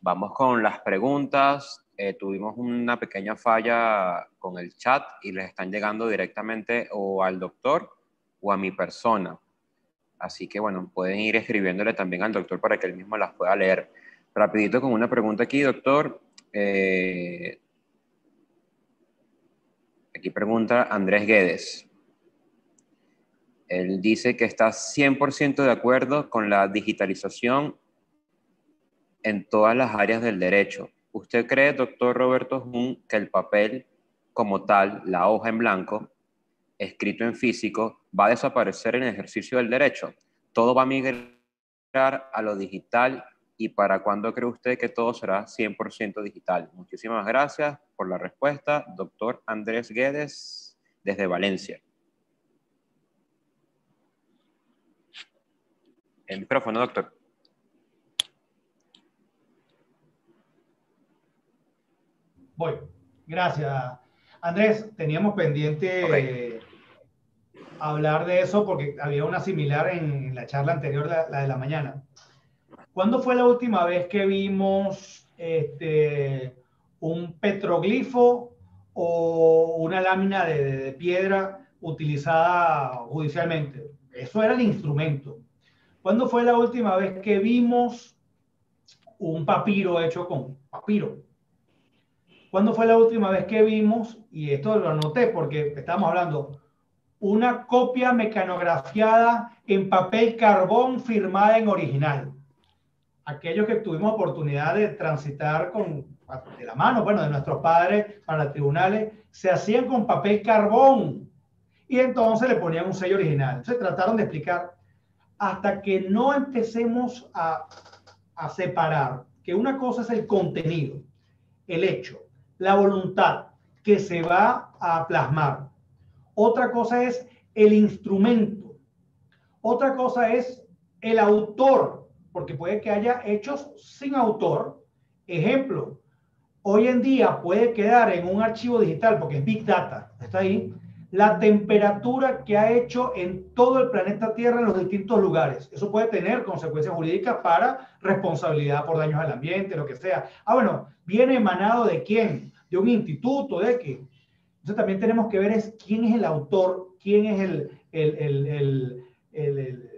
Vamos con las preguntas. Eh, tuvimos una pequeña falla con el chat y les están llegando directamente o al doctor o a mi persona. Así que bueno, pueden ir escribiéndole también al doctor para que él mismo las pueda leer. Rapidito con una pregunta aquí, doctor. Eh, aquí pregunta Andrés Guedes. Él dice que está cien por ciento de acuerdo con la digitalización en todas las áreas del derecho. ¿Usted cree, doctor Roberto Hung, que el papel como tal, la hoja en blanco, escrito en físico, va a desaparecer en el ejercicio del derecho? Todo va a migrar a lo digital. ¿Y para cuándo cree usted que todo será cien por ciento digital? Muchísimas gracias por la respuesta, doctor Andrés Guedes, desde Valencia. El micrófono, doctor. Voy. Gracias, Andrés. Teníamos pendiente okay. eh, hablar de eso porque había una similar en, en la charla anterior, la, la de la mañana. ¿Cuándo fue la última vez que vimos este, un petroglifo o una lámina de, de, de piedra utilizada judicialmente? Eso era el instrumento. ¿Cuándo fue la última vez que vimos un papiro hecho con papiro? ¿Cuándo fue la última vez que vimos, y esto lo anoté porque estábamos hablando, una copia mecanografiada en papel carbón firmada en original? Aquellos que tuvimos oportunidad de transitar con, de la mano, bueno, de nuestros padres para los tribunales, se hacían con papel carbón y entonces le ponían un sello original. Se trataron de explicar hasta que no empecemos a, a separar que una cosa es el contenido, el hecho, la voluntad que se va a plasmar. Otra cosa es el instrumento. Otra cosa es el autor, porque puede que haya hechos sin autor. Ejemplo, hoy en día puede quedar en un archivo digital, porque es Big Data, está ahí, la temperatura que ha hecho en todo el planeta Tierra en los distintos lugares. Eso puede tener consecuencias jurídicas para responsabilidad por daños al ambiente, lo que sea. Ah, bueno, ¿viene emanado de quién? ¿De un instituto? ¿De qué? Entonces también tenemos que ver es quién es el autor, quién es el, el, el, el, el, el,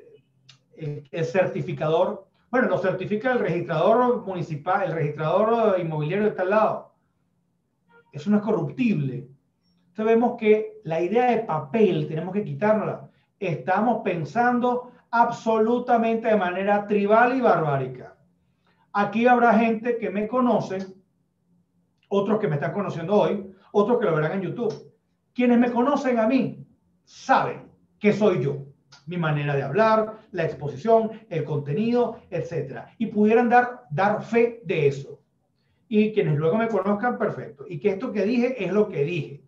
el, el certificador. Bueno, lo certifica el registrador municipal, el registrador inmobiliario de tal lado. Eso no es corruptible. Entonces vemos que la idea de papel tenemos que quitárnosla. Estamos pensando absolutamente de manera tribal y barbárica. Aquí habrá gente que me conoce, otros que me están conociendo hoy, otros que lo verán en YouTube. Quienes me conocen a mí saben que soy yo, mi manera de hablar, la exposición, el contenido, etcétera. Y pudieran dar, dar fe de eso. Y quienes luego me conozcan, perfecto. Y que esto que dije es lo que dije.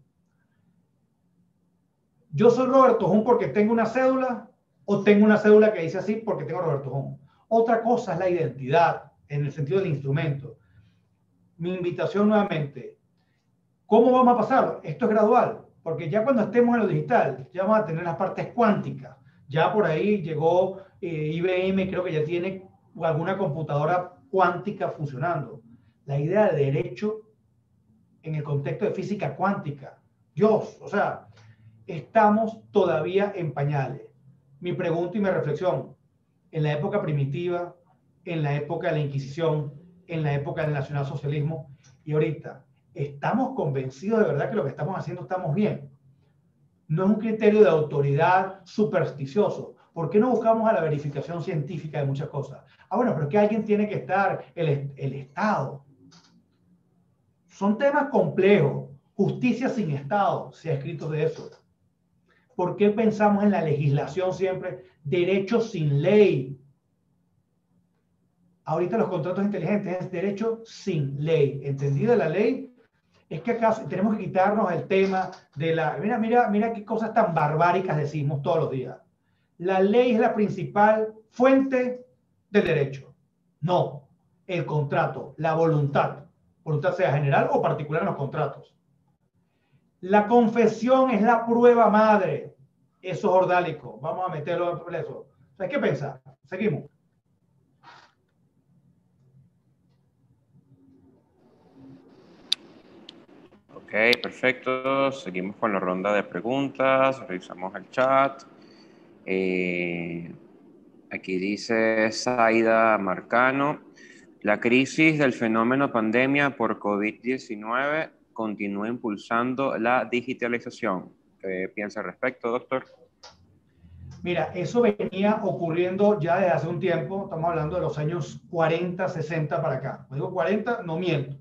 Yo soy Roberto Hung porque tengo una cédula o tengo una cédula que dice así porque tengo Roberto Hung. Otra cosa es la identidad en el sentido del instrumento. Mi invitación nuevamente. ¿Cómo vamos a pasar? Esto es gradual, porque ya cuando estemos en lo digital, ya vamos a tener las partes cuánticas. Ya por ahí llegó eh, I B M, creo que ya tiene alguna computadora cuántica funcionando. La idea de derecho en el contexto de física cuántica. Dios, o sea... Estamos todavía en pañales. Mi pregunta y mi reflexión, en la época primitiva, en la época de la Inquisición, en la época del nacionalsocialismo, y ahorita, ¿estamos convencidos de verdad que lo que estamos haciendo estamos bien? No es un criterio de autoridad supersticioso. ¿Por qué no buscamos a la verificación científica de muchas cosas? Ah, bueno, pero es que alguien tiene que estar, el, el Estado. Son temas complejos. Justicia sin Estado, se ha escrito de eso. ¿Por qué pensamos en la legislación siempre? Derecho sin ley. Ahorita los contratos inteligentes es derecho sin ley. ¿Entendida la ley? Es que acá tenemos que quitarnos el tema de la... Mira, mira, mira qué cosas tan barbáricas decimos todos los días. La ley es la principal fuente del derecho. No, el contrato, la voluntad, voluntad sea general o particular en los contratos. La confesión es la prueba madre. Eso es ordálico. Vamos a meterlo en eso. ¿Sabes qué pensar? Seguimos. Ok, perfecto. Seguimos con la ronda de preguntas. Revisamos el chat. Eh, aquí dice Saida Marcano. La crisis del fenómeno pandemia por COVID diecinueve continúa impulsando la digitalización. ¿Qué piensa al respecto, doctor? Mira, eso venía ocurriendo ya desde hace un tiempo. Estamos hablando de los años cuarenta, sesenta para acá. Cuando digo cuarenta, no miento.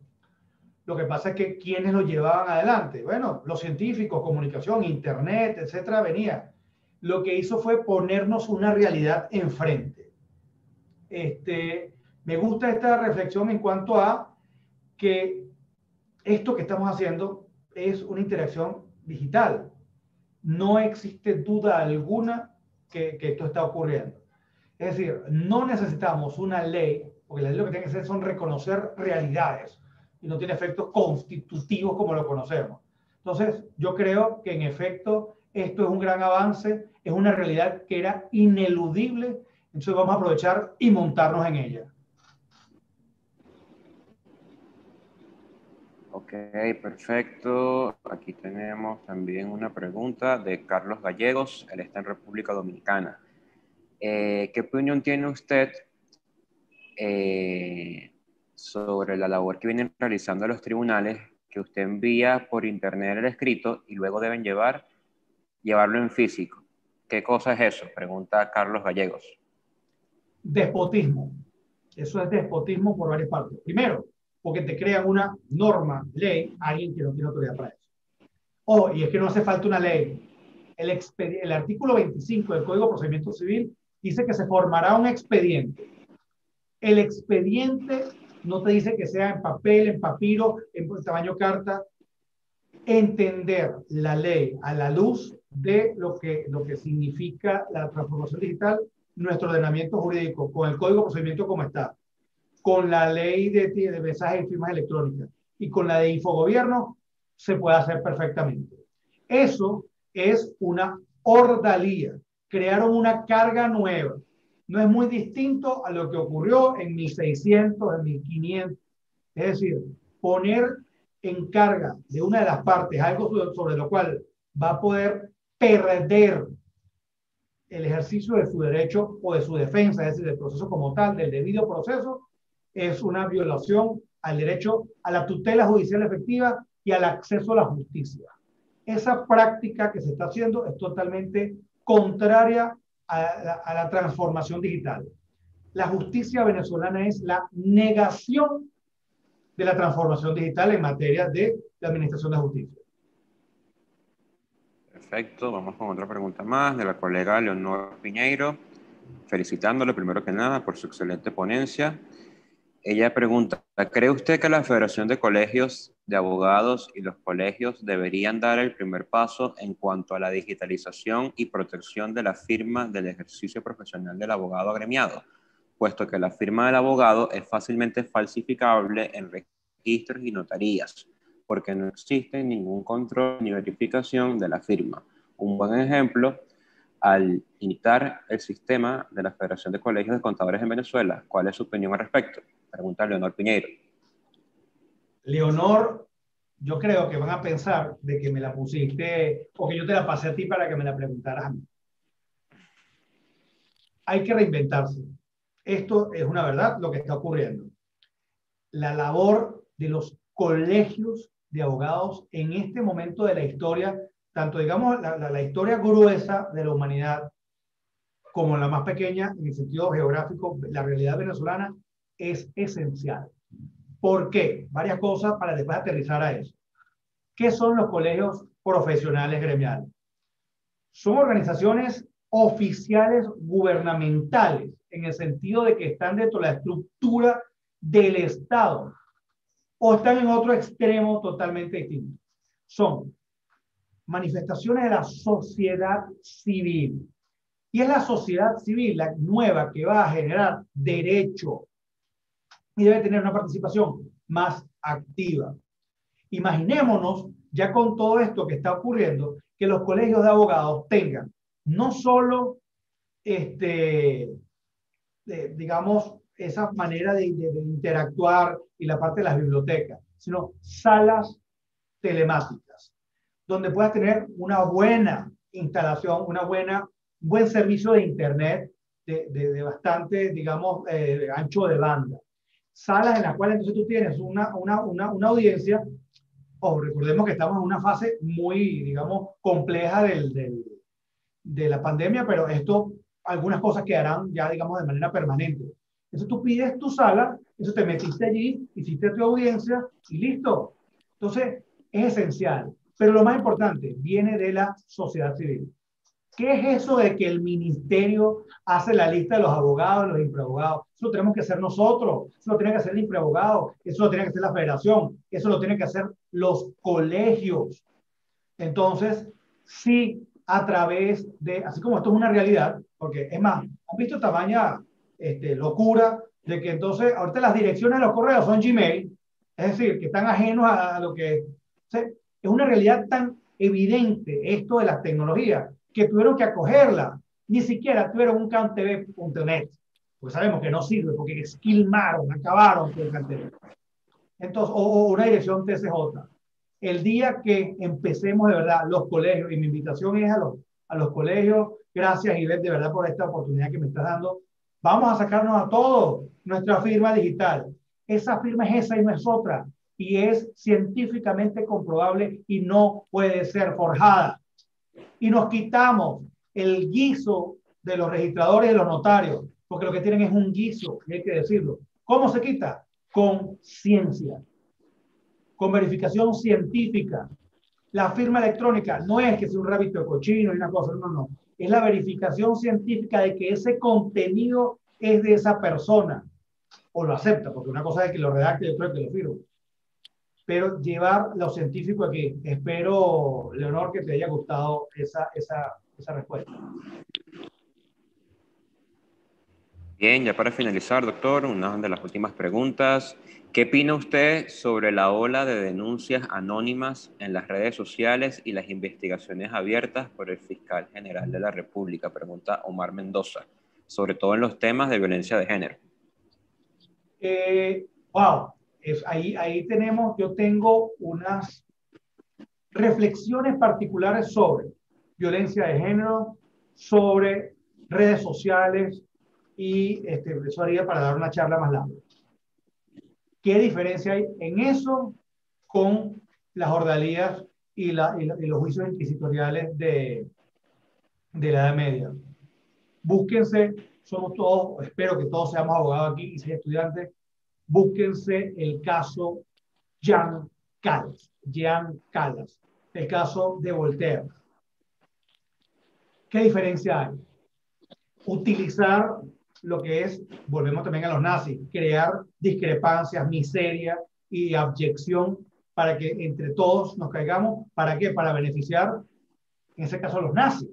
Lo que pasa es que ¿quiénes lo llevaban adelante? Bueno, los científicos, comunicación, internet, etcétera, venía. Lo que hizo fue ponernos una realidad enfrente. Este, me gusta esta reflexión en cuanto a que esto que estamos haciendo es una interacción digital. No existe duda alguna que, que esto está ocurriendo. Es decir, no necesitamos una ley, porque la ley lo que tiene que hacer son reconocer realidades y no tiene efectos constitutivos como lo conocemos. Entonces, yo creo que en efecto esto es un gran avance, es una realidad que era ineludible, entonces vamos a aprovechar y montarnos en ella. Ok, perfecto. Aquí tenemos también una pregunta de Carlos Gallegos. Él está en República Dominicana. Eh, ¿Qué opinión tiene usted eh, sobre la labor que vienen realizando los tribunales, que usted envía por internet el escrito y luego deben llevar, llevarlo en físico? ¿Qué cosa es eso? Pregunta Carlos Gallegos. Despotismo. Eso es despotismo por varias partes. Primero, porque te crean una norma, ley, alguien que no tiene autoridad para eso. Oh, y es que no hace falta una ley. El, el artículo veinticinco del Código de Procedimiento Civil dice que se formará un expediente. El expediente no te dice que sea en papel, en papiro, en tamaño carta. Entender la ley a la luz de lo que, lo que significa la transformación digital, nuestro ordenamiento jurídico, con el Código de Procedimiento como está, con la ley de, de mensajes y firmas electrónicas y con la de infogobierno, se puede hacer perfectamente. Eso es una ordalía. Crearon una carga nueva. No es muy distinto a lo que ocurrió en mil seiscientos, en mil quinientos. Es decir, poner en carga de una de las partes algo sobre lo cual va a poder perder el ejercicio de su derecho o de su defensa, es decir, del proceso como tal, del debido proceso, es una violación al derecho a la tutela judicial efectiva y al acceso a la justicia. Esa práctica que se está haciendo es totalmente contraria a, a, a la transformación digital. La justicia venezolana es la negación de la transformación digital en materia de la administración de justicia. Perfecto, vamos con otra pregunta más de la colega Leonor Piñeiro, felicitándole primero que nada por su excelente ponencia. Ella pregunta, ¿cree usted que la Federación de Colegios de Abogados y los colegios deberían dar el primer paso en cuanto a la digitalización y protección de la firma del ejercicio profesional del abogado agremiado, puesto que la firma del abogado es fácilmente falsificable en registros y notarías, porque no existe ningún control ni verificación de la firma? Un buen ejemplo, al imitar el sistema de la Federación de Colegios de Contadores en Venezuela, ¿cuál es su opinión al respecto? Pregunta Leonor Piñeiro. Leonor, yo creo que van a pensar de que me la pusiste o que yo te la pasé a ti para que me la preguntaras a mí. Hay que reinventarse. Esto es una verdad lo que está ocurriendo. La labor de los colegios de abogados en este momento de la historia, tanto digamos la, la, la historia gruesa de la humanidad como la más pequeña en el sentido geográfico, la realidad venezolana, es esencial. ¿Por qué? Varias cosas para después aterrizar a eso. ¿Qué son los colegios profesionales gremiales? Son organizaciones oficiales gubernamentales, en el sentido de que están dentro de la estructura del Estado, o están en otro extremo totalmente distinto. Son manifestaciones de la sociedad civil. Y es la sociedad civil la nueva que va a generar derecho, y debe tener una participación más activa. Imaginémonos, ya con todo esto que está ocurriendo, que los colegios de abogados tengan no solo, este, de, digamos, esa manera de, de, de interactuar y la parte de las bibliotecas, sino salas telemáticas, donde puedas tener una buena instalación, una buena, buen servicio de internet de, de, de bastante, digamos, eh, de ancho de banda. Salas en las cuales entonces tú tienes una, una, una, una audiencia, o recordemos que estamos en una fase muy, digamos, compleja del, del, de la pandemia, pero esto, algunas cosas quedarán ya, digamos, de manera permanente. Eso tú pides tu sala, eso te metiste allí, hiciste tu audiencia y listo. Entonces, es esencial. Pero lo más importante, viene de la sociedad civil. ¿Qué es eso de que el ministerio hace la lista de los abogados, los infraabogados? Eso lo tenemos que hacer nosotros, eso lo tiene que hacer el infraabogado, eso lo tiene que hacer la federación, eso lo tiene que hacer los colegios. Entonces, sí, a través de, así como esto es una realidad, porque es más, ¿han visto tamaña Este, locura de que entonces ahorita las direcciones de los correos son Gmail, es decir, que están ajenos a, a lo que o sea, es una realidad tan evidente esto de las tecnologías que tuvieron que acogerla, ni siquiera tuvieron un CanTV punto net, pues sabemos que no sirve porque esquilmaron, acabaron con el CanTV. Entonces, o, o una dirección T C J. El día que empecemos de verdad los colegios, y mi invitación es a los, a los colegios, gracias Ivette de verdad por esta oportunidad que me estás dando. Vamos a sacarnos a todos nuestra firma digital. Esa firma es esa y no es otra. Y es científicamente comprobable y no puede ser forjada. Y nos quitamos el guiso de los registradores y de los notarios, porque lo que tienen es un guiso, y hay que decirlo. ¿Cómo se quita? Con ciencia, con verificación científica. La firma electrónica no es que sea un rabito de cochino y una cosa, no, no. Es la verificación científica de que ese contenido es de esa persona, o lo acepta, porque una cosa es que lo redacte y otra es que lo firme. Pero llevar lo científico aquí. Espero, Leonor, que te haya gustado esa, esa, esa respuesta. Bien, ya para finalizar, doctor, una de las últimas preguntas. ¿Qué opina usted sobre la ola de denuncias anónimas en las redes sociales y las investigaciones abiertas por el fiscal general de la República? Pregunta Omar Mendoza, sobre todo en los temas de violencia de género. Eh, wow, es, ahí, ahí tenemos, yo tengo unas reflexiones particulares sobre violencia de género, sobre redes sociales, y este, eso haría para dar una charla más larga. ¿Qué diferencia hay en eso con las ordalías y, la, y, la, y los juicios inquisitoriales de, de la Edad Media? Búsquense, somos todos, espero que todos seamos abogados aquí y sean estudiantes, búsquense el caso Jean Calas, Jean Calas, el caso de Voltaire. ¿Qué diferencia hay? Utilizar lo que es, volvemos también a los nazis, crear discrepancias, miseria y abyección para que entre todos nos caigamos. ¿Para qué? Para beneficiar, en ese caso, a los nazis.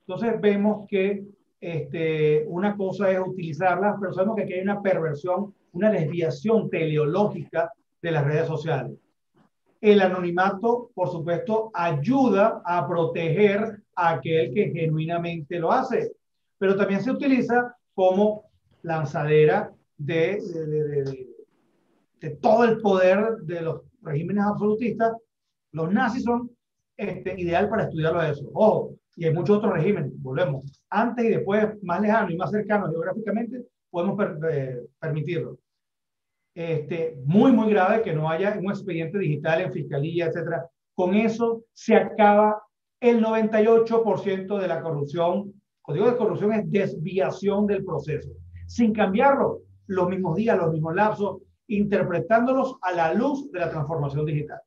Entonces vemos que este, una cosa es utilizarlas, pero sabemos que aquí hay una perversión, una desviación teleológica de las redes sociales. El anonimato, por supuesto, ayuda a proteger a aquel que genuinamente lo hace, pero también se utiliza como lanzadera de, de, de, de, de todo el poder de los regímenes absolutistas. Los nazis son este, ideal para estudiarlo a eso. Ojo, y hay muchos otros regímenes, volvemos, antes y después, más lejanos y más cercanos geográficamente, podemos per, eh, permitirlo. Este, muy, muy grave que no haya un expediente digital en fiscalía, etcétera. Con eso se acaba el noventa y ocho por ciento de la corrupción. Código de corrupción es desviación del proceso, sin cambiarlo, los mismos días, los mismos lapsos, interpretándolos a la luz de la transformación digital.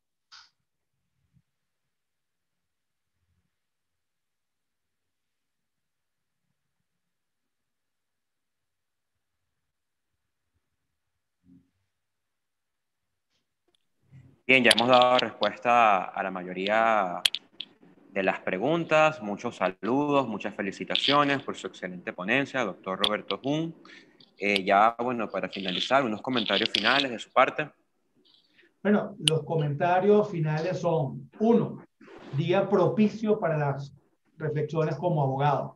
Bien, ya hemos dado respuesta a la mayoría de las preguntas, muchos saludos, muchas felicitaciones por su excelente ponencia, doctor Roberto Hung. Eh, ya, bueno, para finalizar, unos comentarios finales de su parte. Bueno, los comentarios finales son, uno, día propicio para las reflexiones como abogado.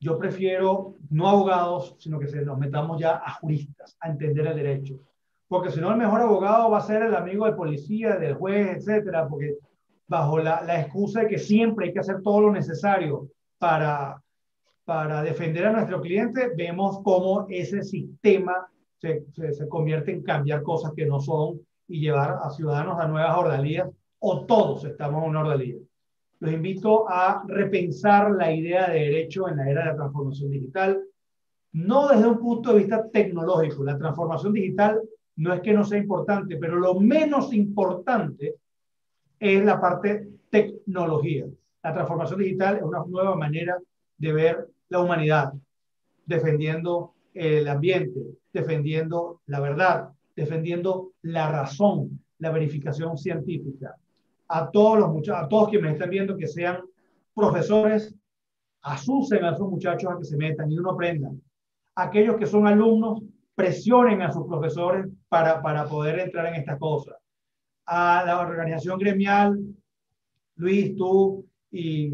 Yo prefiero no abogados, sino que se nos metamos ya a juristas, a entender el derecho. Porque si no, el mejor abogado va a ser el amigo del policía, del juez, etcétera, porque bajo la, la excusa de que siempre hay que hacer todo lo necesario para, para defender a nuestro cliente, vemos cómo ese sistema se, se, se convierte en cambiar cosas que no son y llevar a ciudadanos a nuevas ordalías, o todos estamos en una ordalía. Los invito a repensar la idea de derecho en la era de la transformación digital, no desde un punto de vista tecnológico. La transformación digital no es que no sea importante, pero lo menos importante es la parte tecnología. La transformación digital es una nueva manera de ver la humanidad, defendiendo el ambiente, defendiendo la verdad, defendiendo la razón, la verificación científica. A todos los muchachos, a todos quienes me están viendo, que sean profesores, asusten a sus muchachos a que se metan y uno aprenda. Aquellos que son alumnos, presionen a sus profesores para, para poder entrar en estas cosas. A la organización gremial, Luis, tú y,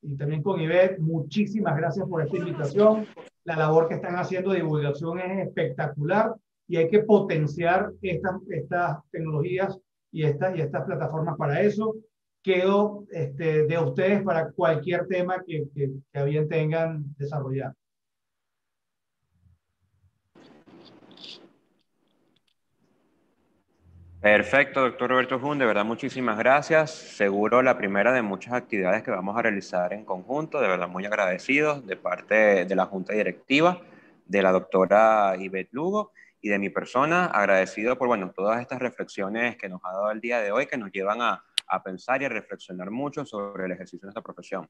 y también con Ivette, muchísimas gracias por esta invitación. La labor que están haciendo de divulgación es espectacular y hay que potenciar estas, estas tecnologías y estas, y estas plataformas para eso. Quedo este, de ustedes para cualquier tema que, que, que a bien tengan desarrollado. Perfecto, doctor Roberto Hung, de verdad muchísimas gracias. Seguro la primera de muchas actividades que vamos a realizar en conjunto. De verdad muy agradecidos de parte de la Junta Directiva, de la doctora Ivette Lugo y de mi persona. Agradecido por, bueno, todas estas reflexiones que nos ha dado el día de hoy, que nos llevan a, a pensar y a reflexionar mucho sobre el ejercicio de nuestra profesión.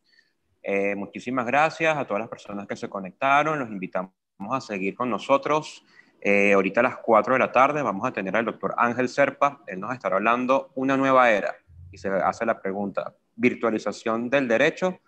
Eh, muchísimas gracias a todas las personas que se conectaron. Los invitamos a seguir con nosotros. Eh, ahorita a las cuatro de la tarde vamos a tener al doctor Ángel Cerpa. Él nos estará hablando una nueva era y se hace la pregunta, ¿virtualización del derecho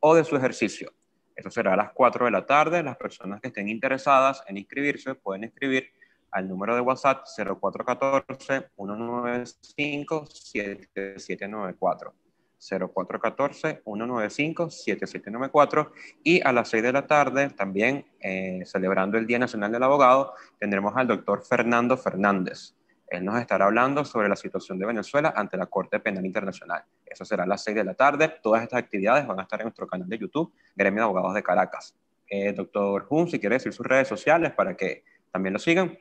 o de su ejercicio? Eso será a las cuatro de la tarde. Las personas que estén interesadas en inscribirse pueden escribir al número de WhatsApp cero cuatro uno cuatro, uno nueve cinco, siete siete nueve cuatro, cero cuatro uno cuatro, uno nueve cinco, siete siete nueve cuatro. Y a las seis de la tarde, también eh, celebrando el Día Nacional del Abogado, tendremos al doctor Fernando Fernández. Él nos estará hablando sobre la situación de Venezuela ante la Corte Penal Internacional. Eso será a las seis de la tarde. Todas estas actividades van a estar en nuestro canal de YouTube, Gremio de Abogados de Caracas. Eh, doctor Hung, si quiere decir sus redes sociales para que también lo sigan.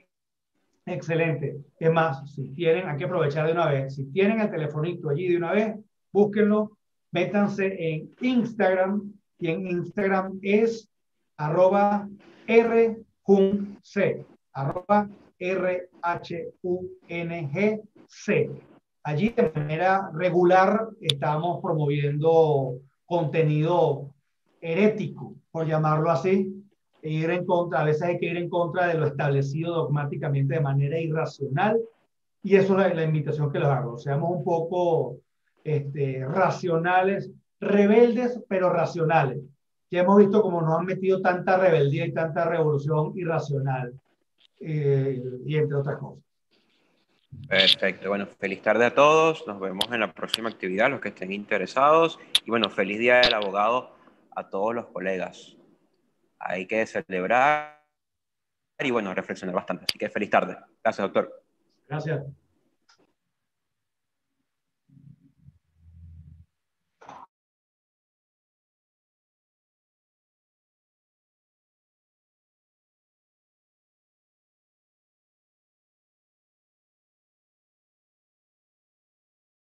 Excelente. Es más, si tienen, hay que aprovechar de una vez. Si tienen el telefonito allí de una vez, búsquenlo, métanse en Instagram, y en Instagram es arroba R H U N G C, arroba R H U N G C. Allí de manera regular estamos promoviendo contenido herético, por llamarlo así, e ir en contra, a veces hay que ir en contra de lo establecido dogmáticamente de manera irracional, y eso es la, la invitación que les hago. Seamos un poco... Este, racionales, rebeldes, pero racionales. Ya hemos visto cómo nos han metido tanta rebeldía y tanta revolución irracional, eh, y entre otras cosas. Perfecto, bueno, feliz tarde a todos, nos vemos en la próxima actividad, los que estén interesados, y bueno, feliz Día del Abogado a todos los colegas. Hay que celebrar y bueno, reflexionar bastante, así que feliz tarde. Gracias, doctor. Gracias.